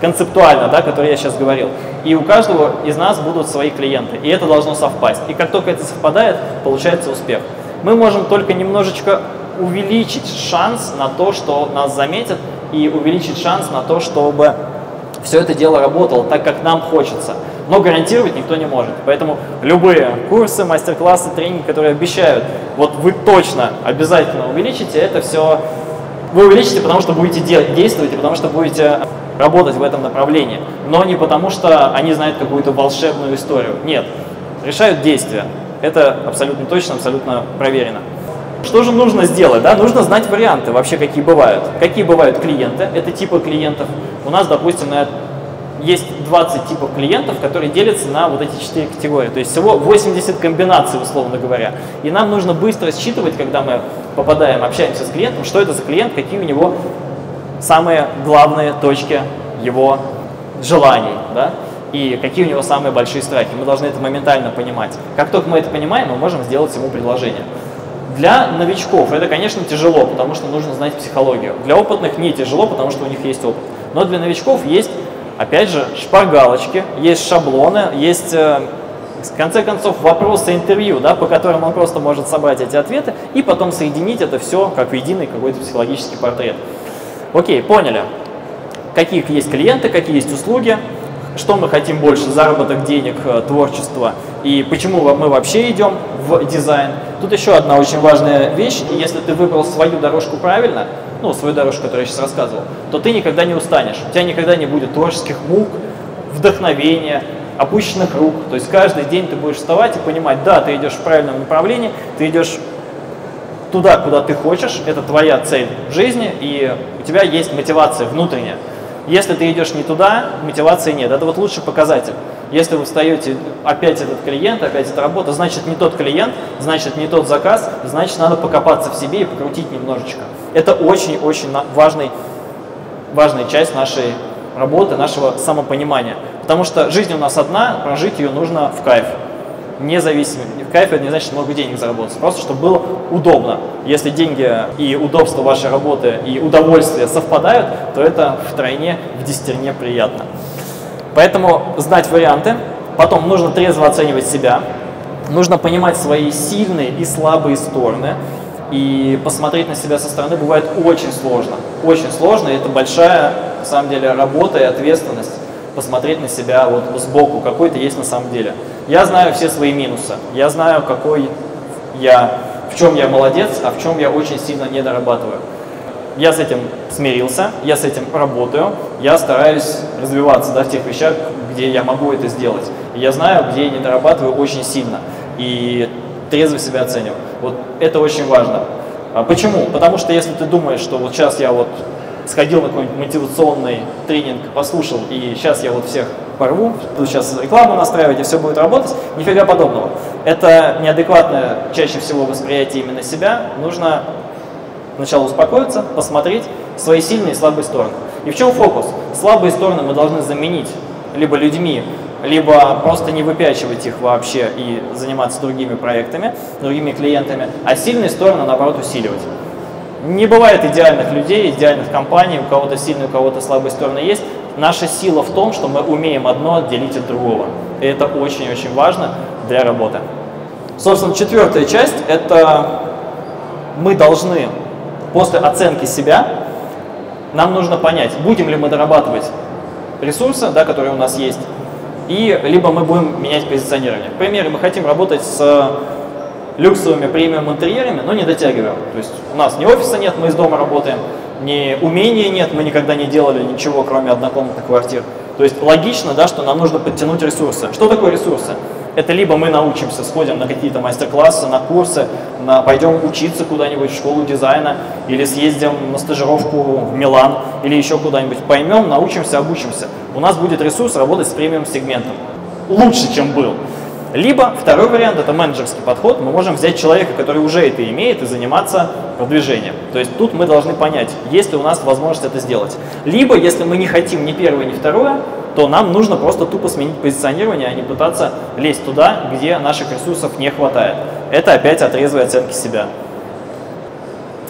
концептуально, да, которые я сейчас говорил. И у каждого из нас будут свои клиенты, и это должно совпасть. И как только это совпадает, получается успех. Мы можем только немножечко увеличить шанс на то, что нас заметят, и увеличить шанс на то, чтобы все это дело работало так, как нам хочется. Но гарантировать никто не может. Поэтому любые курсы, мастер-классы, тренинги, которые обещают, вот вы точно обязательно увеличите, это все вы увеличите, потому что будете действовать, и потому что будете работать в этом направлении. Но не потому, что они знают какую-то волшебную историю. Нет. Решают действия. Это абсолютно точно, абсолютно проверено. Что же нужно сделать? Да? Нужно знать варианты вообще, какие бывают. Какие бывают клиенты, это типы клиентов. У нас, допустим, есть 20 типов клиентов, которые делятся на вот эти 4 категории. То есть всего 80 комбинаций, условно говоря. И нам нужно быстро считывать, когда мы попадаем, общаемся с клиентом, что это за клиент, какие у него самые главные точки его желаний, да? И какие у него самые большие страхи. Мы должны это моментально понимать. Как только мы это понимаем, мы можем сделать ему предложение. Для новичков это, конечно, тяжело, потому что нужно знать психологию. Для опытных не тяжело, потому что у них есть опыт. Но для новичков есть, опять же, шпаргалочки, есть шаблоны, есть, в конце концов, вопросы интервью, да, по которым он просто может собрать эти ответы и потом соединить это все как в единый какой-то психологический портрет. Окей, поняли, какие есть клиенты, какие есть услуги, что мы хотим больше, заработок, денег, творчество, и почему мы вообще идем в дизайн. Тут еще одна очень важная вещь, если ты выбрал свою дорожку правильно, ну, свою дорожку, которую я сейчас рассказывал, то ты никогда не устанешь, у тебя никогда не будет творческих мук, вдохновения, опущенных рук. То есть каждый день ты будешь вставать и понимать, да, ты идешь в правильном направлении, ты идешь туда, куда ты хочешь, это твоя цель в жизни, и у тебя есть мотивация внутренняя. Если ты идешь не туда, мотивации нет. Это вот лучший показатель. Если вы встаете, опять этот клиент, опять эта работа, значит не тот клиент, значит не тот заказ, значит надо покопаться в себе и покрутить немножечко. Это очень-очень важная часть нашей работы, нашего самопонимания. Потому что жизнь у нас одна, прожить ее нужно в кайф. Независимо. Кайф — это не значит много денег заработать, просто чтобы было удобно. Если деньги и удобство вашей работы и удовольствие совпадают, то это втройне, в десятерне приятно. Поэтому знать варианты, потом нужно трезво оценивать себя, нужно понимать свои сильные и слабые стороны, и посмотреть на себя со стороны бывает очень сложно, и это большая, на самом деле, работа и ответственность. Посмотреть на себя вот сбоку, какой ты есть на самом деле. Я знаю все свои минусы, я знаю, какой я, в чем я молодец, а в чем я очень сильно не дорабатываю. Я с этим смирился, я с этим работаю, я стараюсь развиваться, да, в тех вещах, где я могу это сделать. Я знаю, где я не дорабатываю очень сильно и трезво себя оцениваю. Вот это очень важно. Почему? Потому что если ты думаешь, что вот сейчас я вот сходил на какой-нибудь мотивационный тренинг, послушал, и сейчас я вот всех порву, буду сейчас рекламу настраивать, и все будет работать. Нифига подобного. Это неадекватное чаще всего восприятие именно себя. Нужно сначала успокоиться, посмотреть свои сильные и слабые стороны. И в чем фокус? Слабые стороны мы должны заменить либо людьми, либо просто не выпячивать их вообще и заниматься другими проектами, другими клиентами, а сильные стороны, наоборот, усиливать. Не бывает идеальных людей, идеальных компаний, у кого-то сильные, у кого-то слабые стороны есть. Наша сила в том, что мы умеем одно отделить от другого. И это очень-очень важно для работы. Собственно, четвертая часть – это мы должны, после оценки себя, нам нужно понять, будем ли мы дорабатывать ресурсы, да, которые у нас есть, и либо мы будем менять позиционирование. К примеру, мы хотим работать с люксовыми премиум-интерьерами, но не дотягиваем. То есть у нас ни офиса нет, мы из дома работаем, ни умения нет, мы никогда не делали ничего, кроме однокомнатных квартир. То есть логично, да, что нам нужно подтянуть ресурсы. Что такое ресурсы? Это либо мы научимся, сходим на какие-то мастер-классы, на курсы, пойдем учиться куда-нибудь в школу дизайна, или съездим на стажировку в Милан, или еще куда-нибудь. Поймем, научимся, обучимся. У нас будет ресурс работать с премиум-сегментом. Лучше, чем был. Либо второй вариант – это менеджерский подход. Мы можем взять человека, который уже это имеет, и заниматься продвижением. То есть тут мы должны понять, есть ли у нас возможность это сделать. Либо, если мы не хотим ни первое, ни второе, то нам нужно просто тупо сменить позиционирование, а не пытаться лезть туда, где наших ресурсов не хватает. Это опять от трезвой оценки себя.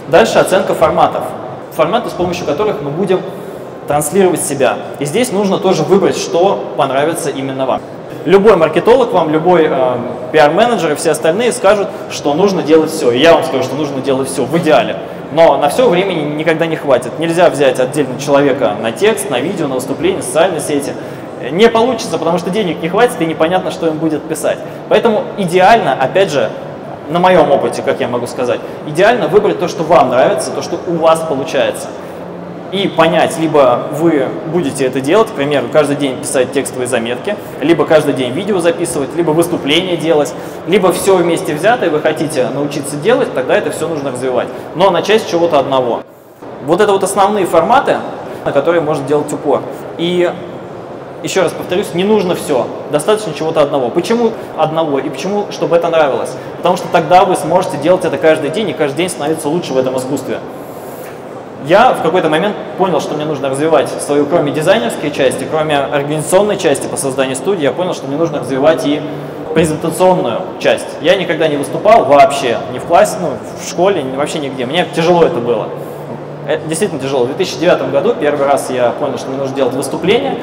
Дальше оценка форматов. Форматы, с помощью которых мы будем транслировать себя. И здесь нужно тоже выбрать, что понравится именно вам. Любой маркетолог вам, любой пиар-менеджер и все остальные скажут, что нужно делать все. И я вам скажу, что нужно делать все в идеале. Но на все времени никогда не хватит. Нельзя взять отдельно человека на текст, на видео, на выступление, социальные сети. Не получится, потому что денег не хватит и непонятно, что им будет писать. Поэтому идеально, опять же, на моем опыте, как я могу сказать, идеально выбрать то, что вам нравится, то, что у вас получается. И понять, либо вы будете это делать, к примеру, каждый день писать текстовые заметки, либо каждый день видео записывать, либо выступления делать, либо все вместе взято, и вы хотите научиться делать, тогда это все нужно развивать. Но начать с чего-то одного. Вот это вот основные форматы, на которые можно делать упор. И еще раз повторюсь, не нужно все, достаточно чего-то одного. Почему одного и почему, чтобы это нравилось? Потому что тогда вы сможете делать это каждый день, и каждый день становиться лучше в этом искусстве. Я в какой-то момент понял, что мне нужно развивать свою, кроме дизайнерской части, кроме организационной части по созданию студии, я понял, что мне нужно развивать и презентационную часть. Я никогда не выступал вообще, ни в классе, ну, в школе, вообще нигде. Мне тяжело это было. Это действительно тяжело. В 2009 году первый раз я понял, что мне нужно делать выступление,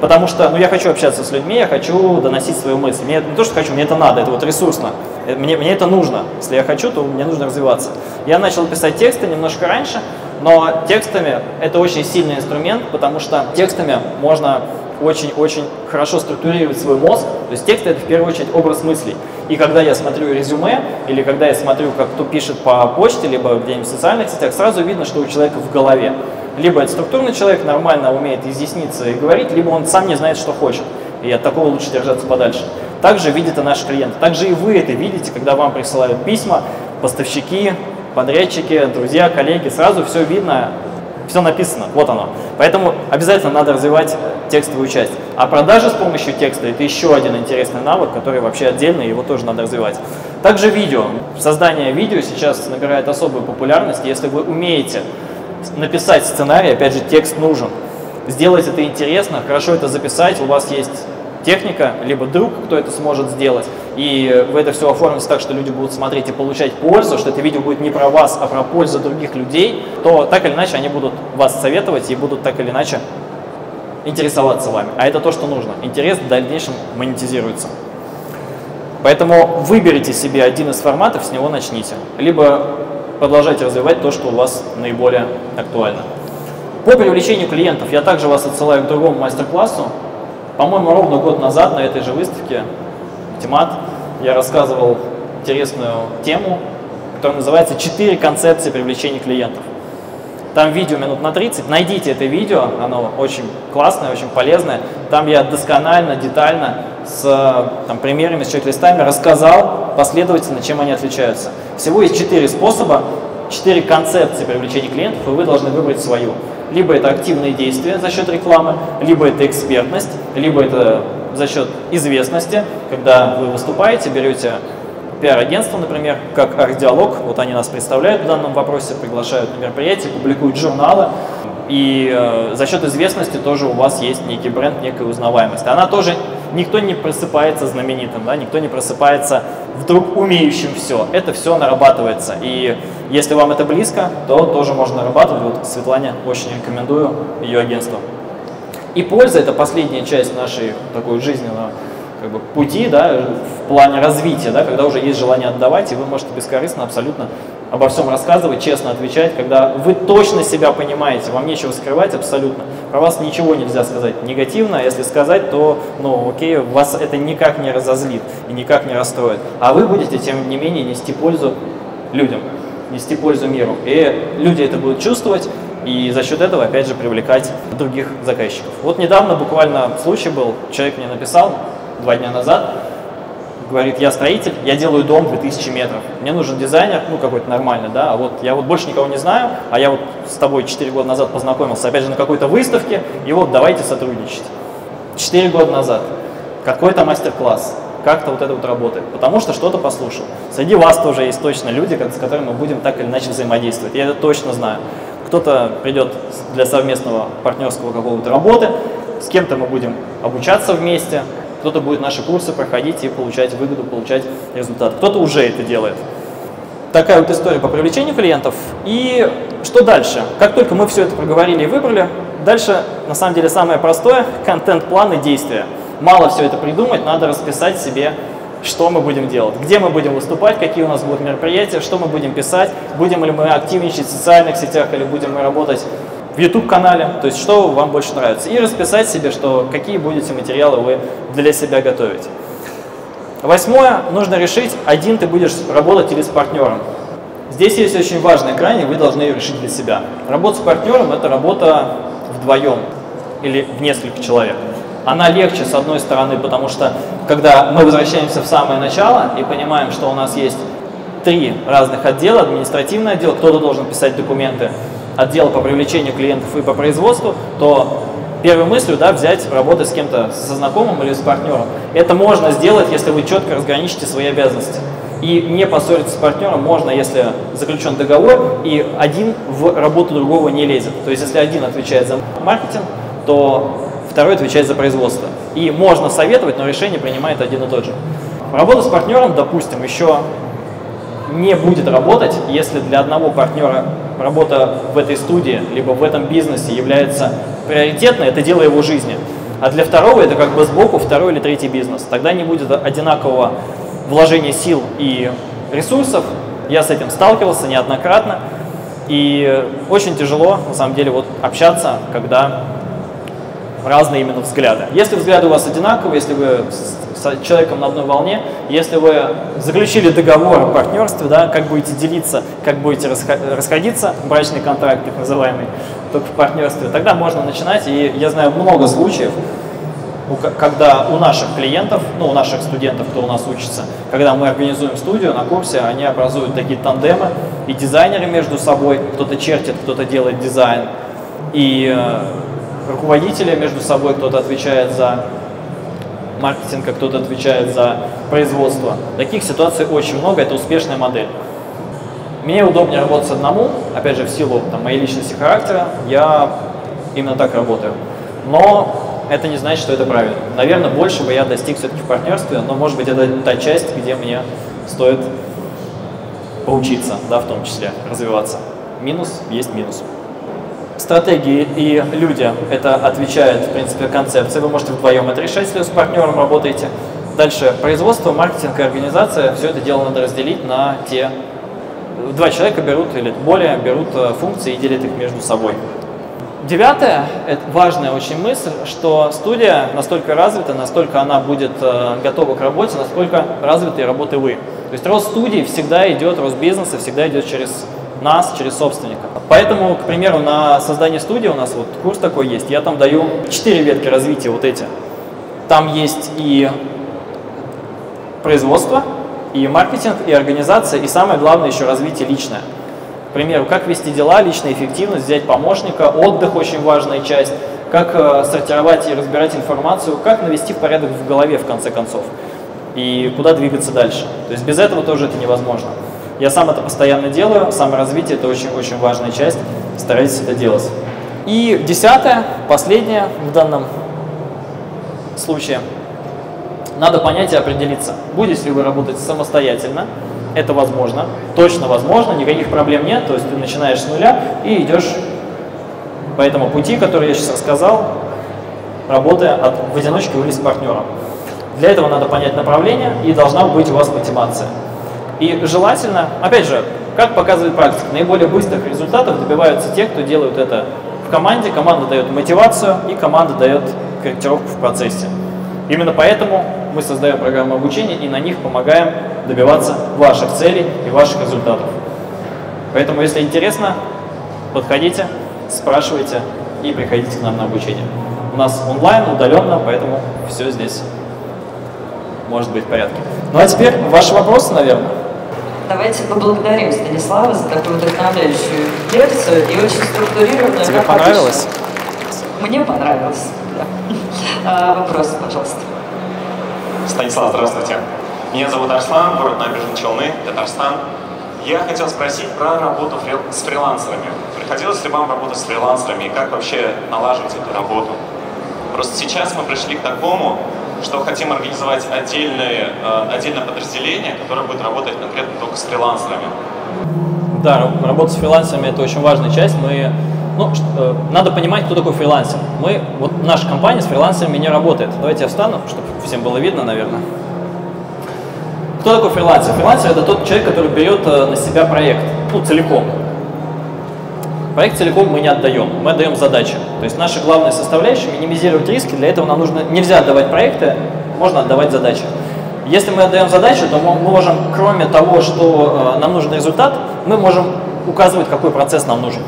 потому что я хочу общаться с людьми, я хочу доносить свою мысль. Мне не то, что хочу, мне это надо, это вот ресурсно. Мне это нужно. Если я хочу, то мне нужно развиваться. Я начал писать тексты немножко раньше, но текстами это очень сильный инструмент, потому что текстами можно очень-очень хорошо структурировать свой мозг. То есть тексты — это в первую очередь образ мыслей. И когда я смотрю резюме, или когда я смотрю, как кто пишет по почте, либо где-нибудь в социальных сетях, сразу видно, что у человека в голове. Либо это структурный человек, нормально умеет изъясниться и говорить, либо он сам не знает, что хочет. И от такого лучше держаться подальше. Также видят и наши клиенты. Также и вы это видите, когда вам присылают письма, поставщики, подрядчики, друзья, коллеги, сразу все видно, все написано, вот оно. Поэтому обязательно надо развивать текстовую часть. А продажи с помощью текста – это еще один интересный навык, который вообще отдельный, его тоже надо развивать. Также видео. Создание видео сейчас набирает особую популярность. Если вы умеете написать сценарий, опять же, текст нужен. Сделать это интересно, хорошо это записать, у вас есть техника, либо друг, кто это сможет сделать. И вы это все оформите так, что люди будут смотреть и получать пользу, что это видео будет не про вас, а про пользу других людей, то так или иначе они будут вас советовать и будут так или иначе интересоваться вами. А это то, что нужно. Интерес в дальнейшем монетизируется. Поэтому выберите себе один из форматов, с него начните. Либо продолжайте развивать то, что у вас наиболее актуально. По привлечению клиентов я также вас отсылаю к другому мастер-классу. По-моему, ровно год назад на этой же выставке «Батимат» я рассказывал интересную тему, которая называется «4 концепции привлечения клиентов». Там видео минут на 30. Найдите это видео, оно очень классное, очень полезное. Там я досконально, детально, с примерами, с чек-листами рассказал последовательно, чем они отличаются. Всего есть 4 способа, 4 концепции привлечения клиентов, и вы должны выбрать свою. Либо это активные действия за счет рекламы, либо это экспертность, либо это за счет известности, когда вы выступаете, берете пиар-агентство, например, как Радиалог, вот они нас представляют в данном вопросе, приглашают на мероприятия, публикуют журналы, и за счет известности тоже у вас есть некий бренд, некая узнаваемость. Она тоже, никто не просыпается знаменитым, да, никто не просыпается вдруг умеющим все, это все нарабатывается, и если вам это близко, то тоже можно нарабатывать, вот Светлане очень рекомендую ее агентство. И польза – это последняя часть нашей такой жизненного пути, да, в плане развития, да, когда уже есть желание отдавать, и вы можете бескорыстно абсолютно обо всем рассказывать, честно отвечать, когда вы точно себя понимаете, вам нечего скрывать абсолютно, про вас ничего нельзя сказать негативно, если сказать, то, ну, окей, вас это никак не разозлит и никак не расстроит, а вы будете, тем не менее, нести пользу людям, нести пользу миру, и люди это будут чувствовать, и за счет этого, опять же, привлекать других заказчиков. Вот недавно буквально случай был, человек мне написал 2 дня назад, говорит, я строитель, я делаю дом 2000 метров, мне нужен дизайнер, ну какой-то нормальный, да, а вот я вот больше никого не знаю, а я вот с тобой 4 года назад познакомился, опять же, на какой-то выставке, и вот давайте сотрудничать. 4 года назад, какой-то мастер-класс, как-то вот это вот работает, потому что что-то послушал. Среди вас тоже есть точно люди, с которыми мы будем так или иначе взаимодействовать, я это точно знаю. Кто-то придет для совместного партнерского какого-то работы, с кем-то мы будем обучаться вместе, кто-то будет наши курсы проходить и получать выгоду, получать результат. Кто-то уже это делает. Такая вот история по привлечению клиентов. И что дальше? Как только мы все это проговорили и выбрали, дальше, на самом деле, самое простое – контент-план и действия. Мало все это придумать, надо расписать себе, что мы будем делать, где мы будем выступать, какие у нас будут мероприятия, что мы будем писать, будем ли мы активничать в социальных сетях или будем мы работать в YouTube-канале, то есть что вам больше нравится. И расписать себе, что какие будете материалы вы для себя готовить. 8. Нужно решить, один ты будешь работать или с партнером. Здесь есть очень важный грань, вы должны ее решить для себя. Работа с партнером – это работа вдвоем или в нескольких человек. Она легче, с одной стороны, потому что, когда мы возвращаемся в самое начало и понимаем, что у нас есть 3 разных отдела, административный отдел, кто-то должен писать документы, отдел по привлечению клиентов и по производству, то первой мыслью, да, взять работу с кем-то, со знакомым или с партнером. Это можно сделать, если вы четко разграничите свои обязанности. И не поссориться с партнером можно, если заключен договор, и один в работу другого не лезет. То есть, если один отвечает за маркетинг, то второй отвечает за производство. И можно советовать, но решение принимает один и тот же. Работа с партнером, допустим, еще не будет работать, если для одного партнера работа в этой студии, либо в этом бизнесе является приоритетной, это дело его жизни. А для второго это как бы сбоку второй или третий бизнес. Тогда не будет одинакового вложения сил и ресурсов. Я с этим сталкивался неоднократно. И очень тяжело, на самом деле, вот общаться, когда разные именно взгляды. Если взгляды у вас одинаковые, если вы с человеком на одной волне, если вы заключили договор о партнерстве, да, как будете делиться, как будете расходиться, брачный контракт так называемый, только в партнерстве, тогда можно начинать. И я знаю много случаев, когда у наших клиентов, ну, у наших студентов, кто у нас учится, когда мы организуем студию на курсе, они образуют такие тандемы, и дизайнеры между собой, кто-то чертит, кто-то делает дизайн, и руководители между собой, кто-то отвечает за маркетинг, а кто-то отвечает за производство. Таких ситуаций очень много, это успешная модель. Мне удобнее работать одному, опять же, в силу там, моей личности, характера, я именно так работаю. Но это не значит, что это правильно. Наверное, больше бы я достиг все-таки в партнерстве, но, может быть, это та часть, где мне стоит поучиться, да, в том числе, развиваться. Минус есть минус. Стратегии и люди, это отвечает, в принципе, концепции. Вы можете вдвоем это решать, если вы с партнером работаете. Дальше производство, маркетинг и организация. Все это дело надо разделить на те... 2 человека берут, или более, берут функции и делят их между собой. 9. Это важная очень мысль, что студия настолько развита, настолько она будет готова к работе, насколько развиты и работы вы. То есть рост студии всегда идет, рост бизнеса всегда идет через нас, через собственника. Поэтому, к примеру, на создание студии у нас вот курс такой есть, я там даю 4 ветки развития вот эти. Там есть и производство, и маркетинг, и организация, и самое главное еще развитие личное. К примеру, как вести дела, личная эффективность, взять помощника, отдых очень важная часть, как сортировать и разбирать информацию, как навести в порядок в голове в конце концов, и куда двигаться дальше. То есть без этого тоже это невозможно. Я сам это постоянно делаю, саморазвитие – это очень-очень важная часть, старайтесь это делать. И 10, последнее в данном случае, надо понять и определиться, будете ли вы работать самостоятельно, это возможно, точно возможно, никаких проблем нет, то есть ты начинаешь с нуля и идешь по этому пути, который я сейчас рассказал, работая в одиночку или с партнером. Для этого надо понять направление и должна быть у вас мотивация. И желательно, опять же, Как показывает практика, наиболее быстрых результатов добиваются те, кто делают это в команде. Команда дает мотивацию и команда дает корректировку в процессе. Именно поэтому мы создаем программу обучения и на них помогаем добиваться ваших целей и ваших результатов. Поэтому, если интересно, подходите, спрашивайте и приходите к нам на обучение. У нас онлайн, удаленно, поэтому все здесь может быть в порядке. Ну а теперь ваши вопросы, наверное. Давайте поблагодарим Станислава за такую вдохновляющую лекцию и очень структурированную. Тебе понравилось? Мне понравилось. Да. Вопрос, пожалуйста. Станислав, здравствуйте. Меня зовут Арслан, город Набережные Челны, Татарстан. Я хотел спросить про работу с фрилансерами. Приходилось ли вам работать с фрилансерами и как вообще налаживать эту работу? Просто сейчас мы пришли к такому, что хотим организовать отдельное подразделение, которое будет работать конкретно только с фрилансерами. Да, работа с фрилансерами – это очень важная часть. Надо понимать, кто такой фрилансер. Наша компания с фрилансерами не работает. Давайте я встану, чтобы всем было видно, наверное. Кто такой фрилансер? Фрилансер – это тот человек, который берет на себя проект, целиком. Проект целиком мы не отдаем, мы отдаем задачи. То есть наша главная составляющая – минимизировать риски, для этого нам нельзя отдавать проекты, можно отдавать задачи. Если мы отдаем задачу, то мы можем, кроме того, что нам нужен результат, мы можем указывать, какой процесс нам нужен.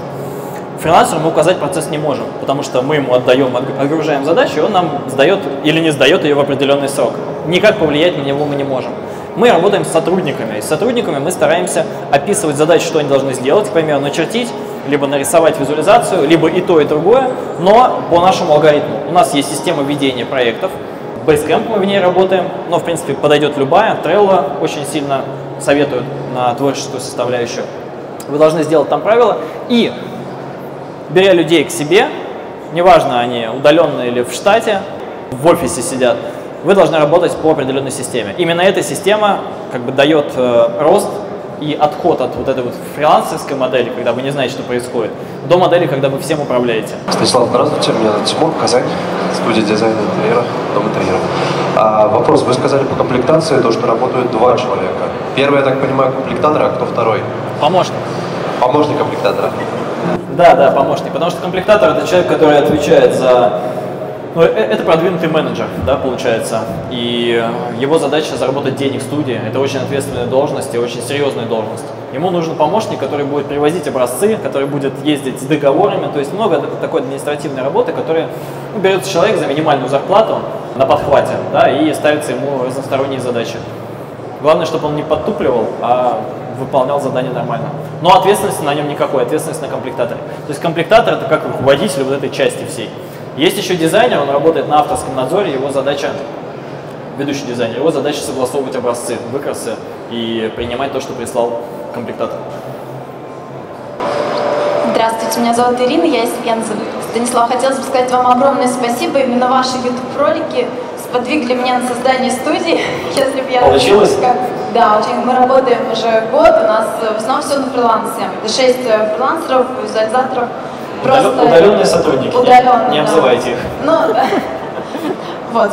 Фрилансеру мы указать процесс не можем, потому что мы ему отдаем, отгружаем задачу, и он нам сдает или не сдает ее в определенный срок. Никак повлиять на него мы не можем. Мы работаем с сотрудниками, и с сотрудниками мы стараемся описывать задачи, что они должны сделать, к примеру, начертить, либо нарисовать визуализацию, либо и то, и другое, но по нашему алгоритму. У нас есть система ведения проектов, Basecamp мы в ней работаем, но, в принципе, подойдет любая, Trello очень сильно советуют на творческую составляющую. Вы должны сделать там правила, и, беря людей к себе, неважно, они удаленные или в штате, в офисе сидят, вы должны работать по определенной системе. Именно эта система дает рост и отход от этой фрилансерской модели, когда вы не знаете, что происходит, до модели, когда вы всем управляете. Станислав, здравствуйте, меня зовут Тимур, Казань, студия дизайна интерьера, дом интерьера. Вопрос, вы сказали по комплектации, то, что работают два человека. Первый, я так понимаю, комплектатор, а кто второй? Помощник. Помощник комплектатора. Да, помощник, потому что комплектатор – это человек, который отвечает за… это продвинутый менеджер, получается, и его задача заработать денег в студии. Это очень ответственная должность и очень серьезная должность. Ему нужен помощник, который будет привозить образцы, который будет ездить с договорами, то есть много такой административной работы, которая берется человек за минимальную зарплату на подхвате, и ставятся ему разносторонние задачи. Главное, чтобы он не подтупливал, а выполнял задание нормально. Но ответственности на нем никакой, ответственность на комплектаторе. То есть комплектатор – это как руководитель этой части всей. Есть еще дизайнер, он работает на авторском надзоре, его задача, ведущий дизайнер, его задача согласовывать образцы, выкрасы и принимать то, что прислал комплектатор. Здравствуйте, меня зовут Ирина, я из Пензы. Станислав, хотелось бы сказать вам огромное спасибо, именно ваши YouTube-ролики сподвигли меня на создание студии. Если бы я получилось? Да, мы работаем уже год, у нас в основном все на фрилансе, 6 фрилансеров, визуализаторов. Удаленные сотрудники, не обзывайте их.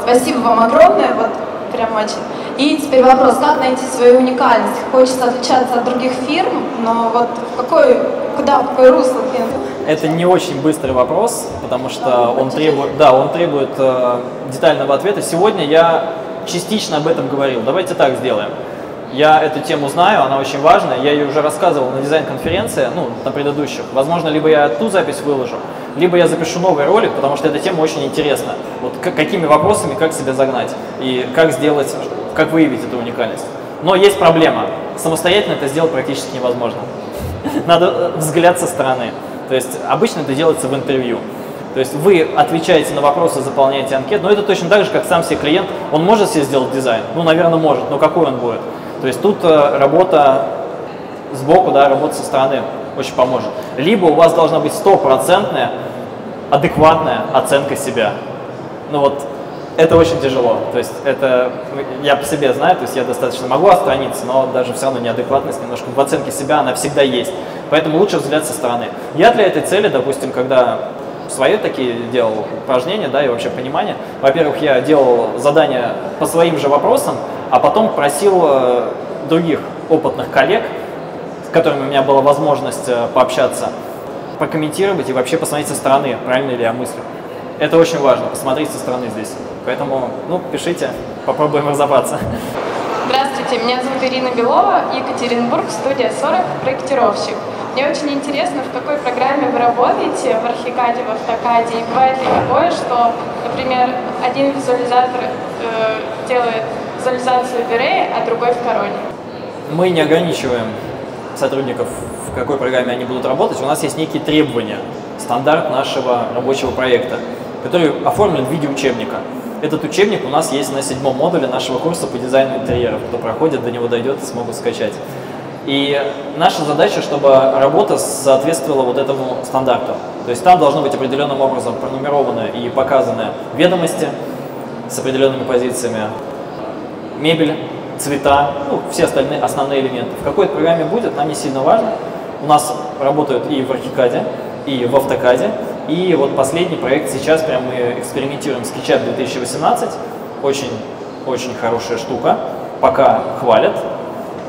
Спасибо вам огромное, прям очень. И теперь вопрос, как найти свою уникальность? Хочется отличаться от других фирм, но в какое русло? Это не очень быстрый вопрос, потому что он требует детального ответа. Сегодня я частично об этом говорил, давайте так сделаем. Я эту тему знаю, она очень важная, я ее уже рассказывал на дизайн-конференции, на предыдущих. Возможно, либо я ту запись выложу, либо я запишу новый ролик, потому что эта тема очень интересна. Какими вопросами, как себя загнать и как выявить эту уникальность. Но есть проблема, самостоятельно это сделать практически невозможно. Надо взгляд со стороны, то есть обычно это делается в интервью. То есть вы отвечаете на вопросы, заполняете анкету, но это точно так же, как сам себе клиент, он может себе сделать дизайн? Наверное, может, но какой он будет? То есть тут работа сбоку, работа со стороны очень поможет. Либо у вас должна быть стопроцентная адекватная оценка себя. Это очень тяжело. То есть это я по себе знаю, то есть я достаточно могу отстраниться, но даже все равно неадекватность немножко в оценке себя, она всегда есть. Поэтому лучше взгляд со стороны. Я для этой цели, допустим, когда свои такие делал упражнения, и вообще понимание, во-первых, я делал задания по своим же вопросам, а потом просил других опытных коллег которыми у меня была возможность пообщаться, прокомментировать и вообще посмотреть со стороны, правильно ли я мыслю. Это очень важно, посмотреть со стороны здесь. Поэтому, ну, пишите, попробуем разобраться. Здравствуйте, меня зовут Ирина Белова, Екатеринбург, студия 40, проектировщик. Мне очень интересно, в какой программе вы работаете, в Архикаде, в Автокаде, и бывает ли такое, что, например, один визуализатор делает визуализацию бюре, а другой в короне? Мы не ограничиваем сотрудников, в какой программе они будут работать. У нас есть некие требования, стандарт нашего рабочего проекта, который оформлен в виде учебника. Этот учебник у нас есть на 7-м модуле нашего курса по дизайну интерьеров. Кто проходит, до него дойдет, смогут скачать. И наша задача, чтобы работа соответствовала вот этому стандарту. То есть там должно быть определенным образом пронумерованы и показаны ведомости с определенными позициями, мебель, цвета, ну, все остальные основные элементы. В какой это программе будет, нам не сильно важно. У нас работают и в Архикаде, и в Автокаде. И вот последний проект сейчас, прям мы экспериментируем с SketchUp 2018. Очень хорошая штука, пока хвалят.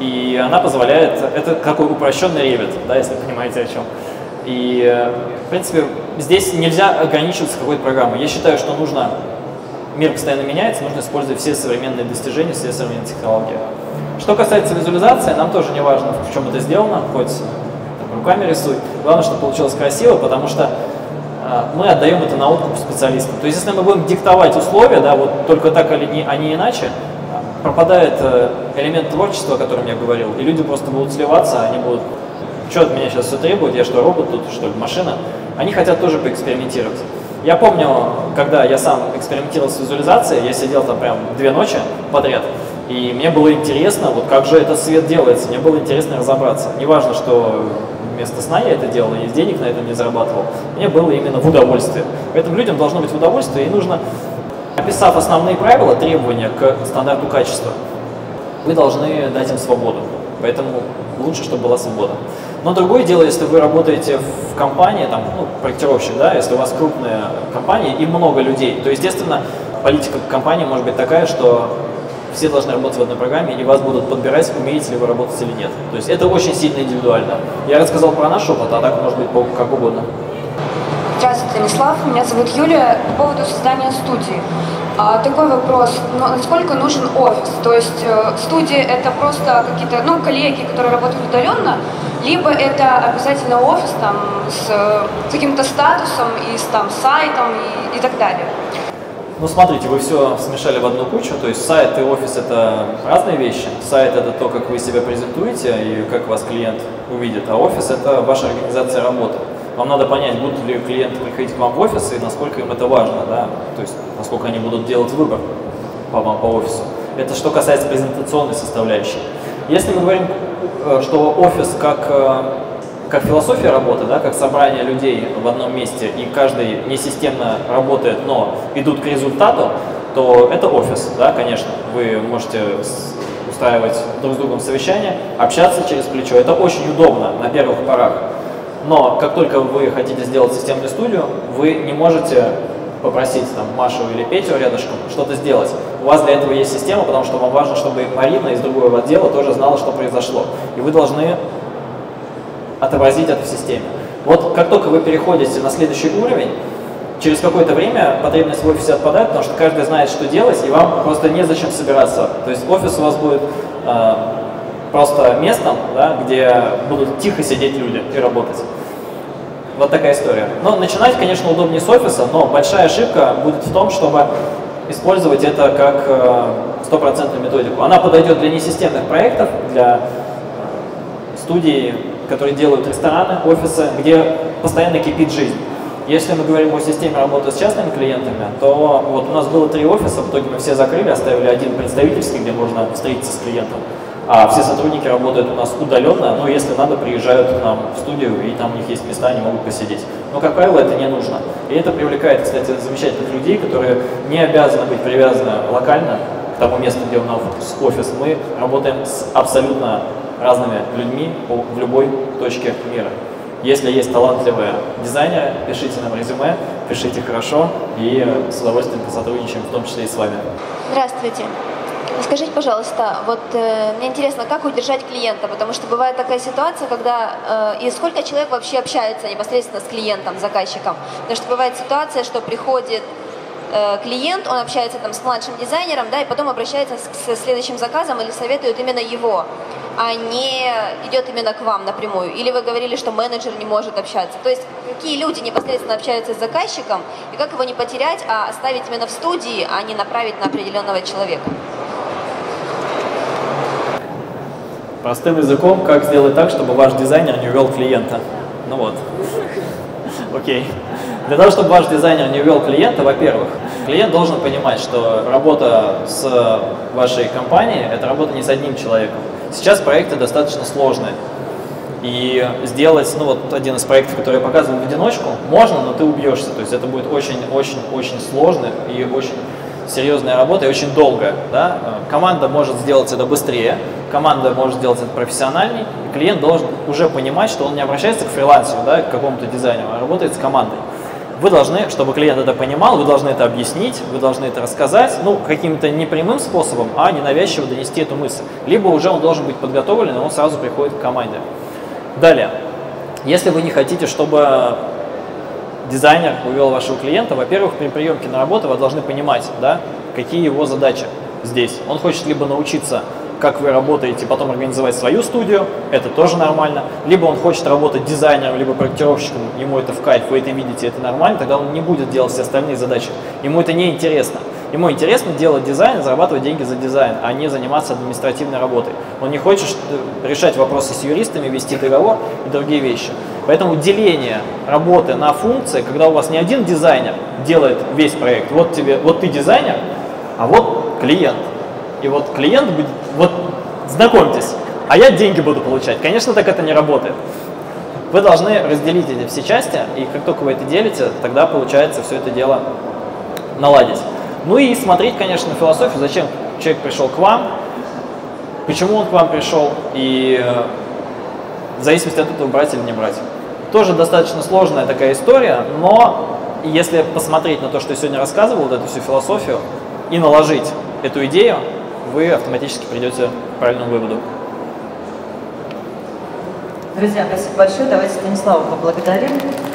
И она позволяет, это такой упрощенный Revit, да, если понимаете о чем. И, в принципе, здесь нельзя ограничиваться какой-то программой. Я считаю, что нужно, мир постоянно меняется, нужно использовать все современные достижения, все современные технологии. Что касается визуализации, нам тоже не важно, в чем это сделано, хоть там, руками рисуй. Главное, чтобы получилось красиво, потому что мы отдаем это на откуп специалистам. То есть, если мы будем диктовать условия, да, вот только так, а не иначе, пропадает элемент творчества, о котором я говорил, и люди просто будут сливаться, они будут, что от меня сейчас все требует, я что, робот тут, что ли, машина? Они хотят тоже поэкспериментировать. Я помню, когда я сам экспериментировал с визуализацией, я сидел там прям 2 ночи подряд, и мне было интересно, вот как же этот свет делается, мне было интересно разобраться. Неважно, что вместо сна я это делал, и денег на этом не зарабатывал, мне было именно в удовольствие. Поэтому людям должно быть в удовольствие, и нужно, описав основные правила, требования к стандарту качества, вы должны дать им свободу. Поэтому лучше, чтобы была свобода. Но другое дело, если вы работаете в компании, там, ну, проектировщик, да, если у вас крупная компания и много людей, то, естественно, политика компании может быть такая, что все должны работать в одной программе, и вас будут подбирать, умеете ли вы работать или нет. То есть это очень сильно индивидуально. Я рассказал про наш опыт, а так может быть как угодно. Здравствуйте, Станислав. Меня зовут Юлия. По поводу создания студии. Такой вопрос. Насколько нужен офис? То есть студии — это просто какие-то, ну, коллеги, которые работают удаленно, либо это обязательно офис там, с каким-то статусом и с там, сайтом и так далее? Ну, смотрите, вы все смешали в одну кучу. То есть сайт и офис — это разные вещи. Сайт — это то, как вы себя презентуете и как вас клиент увидит, а офис — это ваша организация работы. Вам надо понять, будут ли клиенты приходить к вам в офис и насколько им это важно, да? То есть насколько они будут делать выбор по вам, по офису. Это что касается презентационной составляющей. Если мы говорим, что офис как философия работы, да, как собрание людей в одном месте, и каждый несистемно работает, но идут к результату, то это офис, да, конечно. Вы можете устраивать друг с другом совещания, общаться через плечо. Это очень удобно на первых порах. Но как только вы хотите сделать системную студию, вы не можете попросить там, Машу или Петю рядышком что-то сделать. У вас для этого есть система, потому что вам важно, чтобы Марина из другого отдела тоже знала, что произошло. И вы должны отобразить это в системе. Вот как только вы переходите на следующий уровень, через какое-то время потребность в офисе отпадает, потому что каждый знает, что делать, и вам просто незачем собираться. То есть офис у вас будет просто местом, да, где будут тихо сидеть люди и работать. Вот такая история. Но начинать, конечно, удобнее с офиса, но большая ошибка будет в том, чтобы использовать это как стопроцентную методику. Она подойдет для несистемных проектов, для студий, которые делают рестораны, офисы, где постоянно кипит жизнь. Если мы говорим о системе работы с частными клиентами, то вот у нас было 3 офиса, в итоге мы все закрыли, оставили 1 представительский, где можно встретиться с клиентом. А все сотрудники работают у нас удаленно, но если надо, приезжают к нам в студию, и там у них есть места, они могут посидеть. Но, как правило, это не нужно. И это привлекает, кстати, замечательных людей, которые не обязаны быть привязаны локально к тому месту, где у нас офис. Мы работаем с абсолютно разными людьми в любой точке мира. Если есть талантливые дизайнеры, пишите нам резюме, пишите хорошо, и с удовольствием посотрудничаем, в том числе и с вами. Здравствуйте. Скажите, пожалуйста, вот мне интересно, как удержать клиента, потому что бывает такая ситуация, когда и сколько человек вообще общается непосредственно с клиентом, заказчиком, потому что бывает ситуация, что приходит клиент, он общается там с младшим дизайнером, да, и потом обращается со следующим заказом или советует именно его, а не идет именно к вам напрямую. Или вы говорили, что менеджер не может общаться. То есть какие люди непосредственно общаются с заказчиком и как его не потерять, а оставить именно в студии, а не направить на определенного человека? Простым языком, как сделать так, чтобы ваш дизайнер не увел клиента. Ну вот. Окей. Для того, чтобы ваш дизайнер не увел клиента, во-первых, клиент должен понимать, что работа с вашей компанией – это работа не с одним человеком. Сейчас проекты достаточно сложные. И сделать, ну вот один из проектов, который я показывал, в одиночку, можно, но ты убьешься. То есть это будет очень-очень-очень сложная и очень серьезная работа, и очень долгая. Да? Команда может сделать это быстрее, команда может сделать это профессиональней. Клиент должен уже понимать, что он не обращается к фрилансеру, да, к какому-то дизайнеру, а работает с командой. Вы должны, чтобы клиент это понимал, вы должны это объяснить, вы должны это рассказать, ну, каким-то не прямым способом, а ненавязчиво донести эту мысль. Либо уже он должен быть подготовлен, и он сразу приходит к команде. Далее, если вы не хотите, чтобы дизайнер увел вашего клиента, во-первых, при приемке на работу вы должны понимать, да, какие его задачи здесь. Он хочет либо научиться, как вы работаете, потом организовать свою студию, это тоже нормально. Либо он хочет работать дизайнером, либо проектировщиком, ему это в кайф, вы это видите, это нормально, тогда он не будет делать все остальные задачи. Ему это не интересно. Ему интересно делать дизайн, зарабатывать деньги за дизайн, а не заниматься административной работой. Он не хочет решать вопросы с юристами, вести договор и другие вещи. Поэтому деление работы на функции, когда у вас не один дизайнер делает весь проект, вот ты дизайнер, а вот клиент. И вот клиент будет, вот знакомьтесь, а я деньги буду получать. Конечно, так это не работает. Вы должны разделить эти все части, и как только вы это делите, тогда получается все это дело наладить. Ну и смотреть, конечно, на философию, зачем человек пришел к вам, почему он к вам пришел, и в зависимости от этого брать или не брать. Тоже достаточно сложная такая история, но если посмотреть на то, что я сегодня рассказывал, вот эту всю философию, и наложить эту идею, вы автоматически придете к правильному выводу. Друзья, спасибо большое. Давайте Станиславу поблагодарим.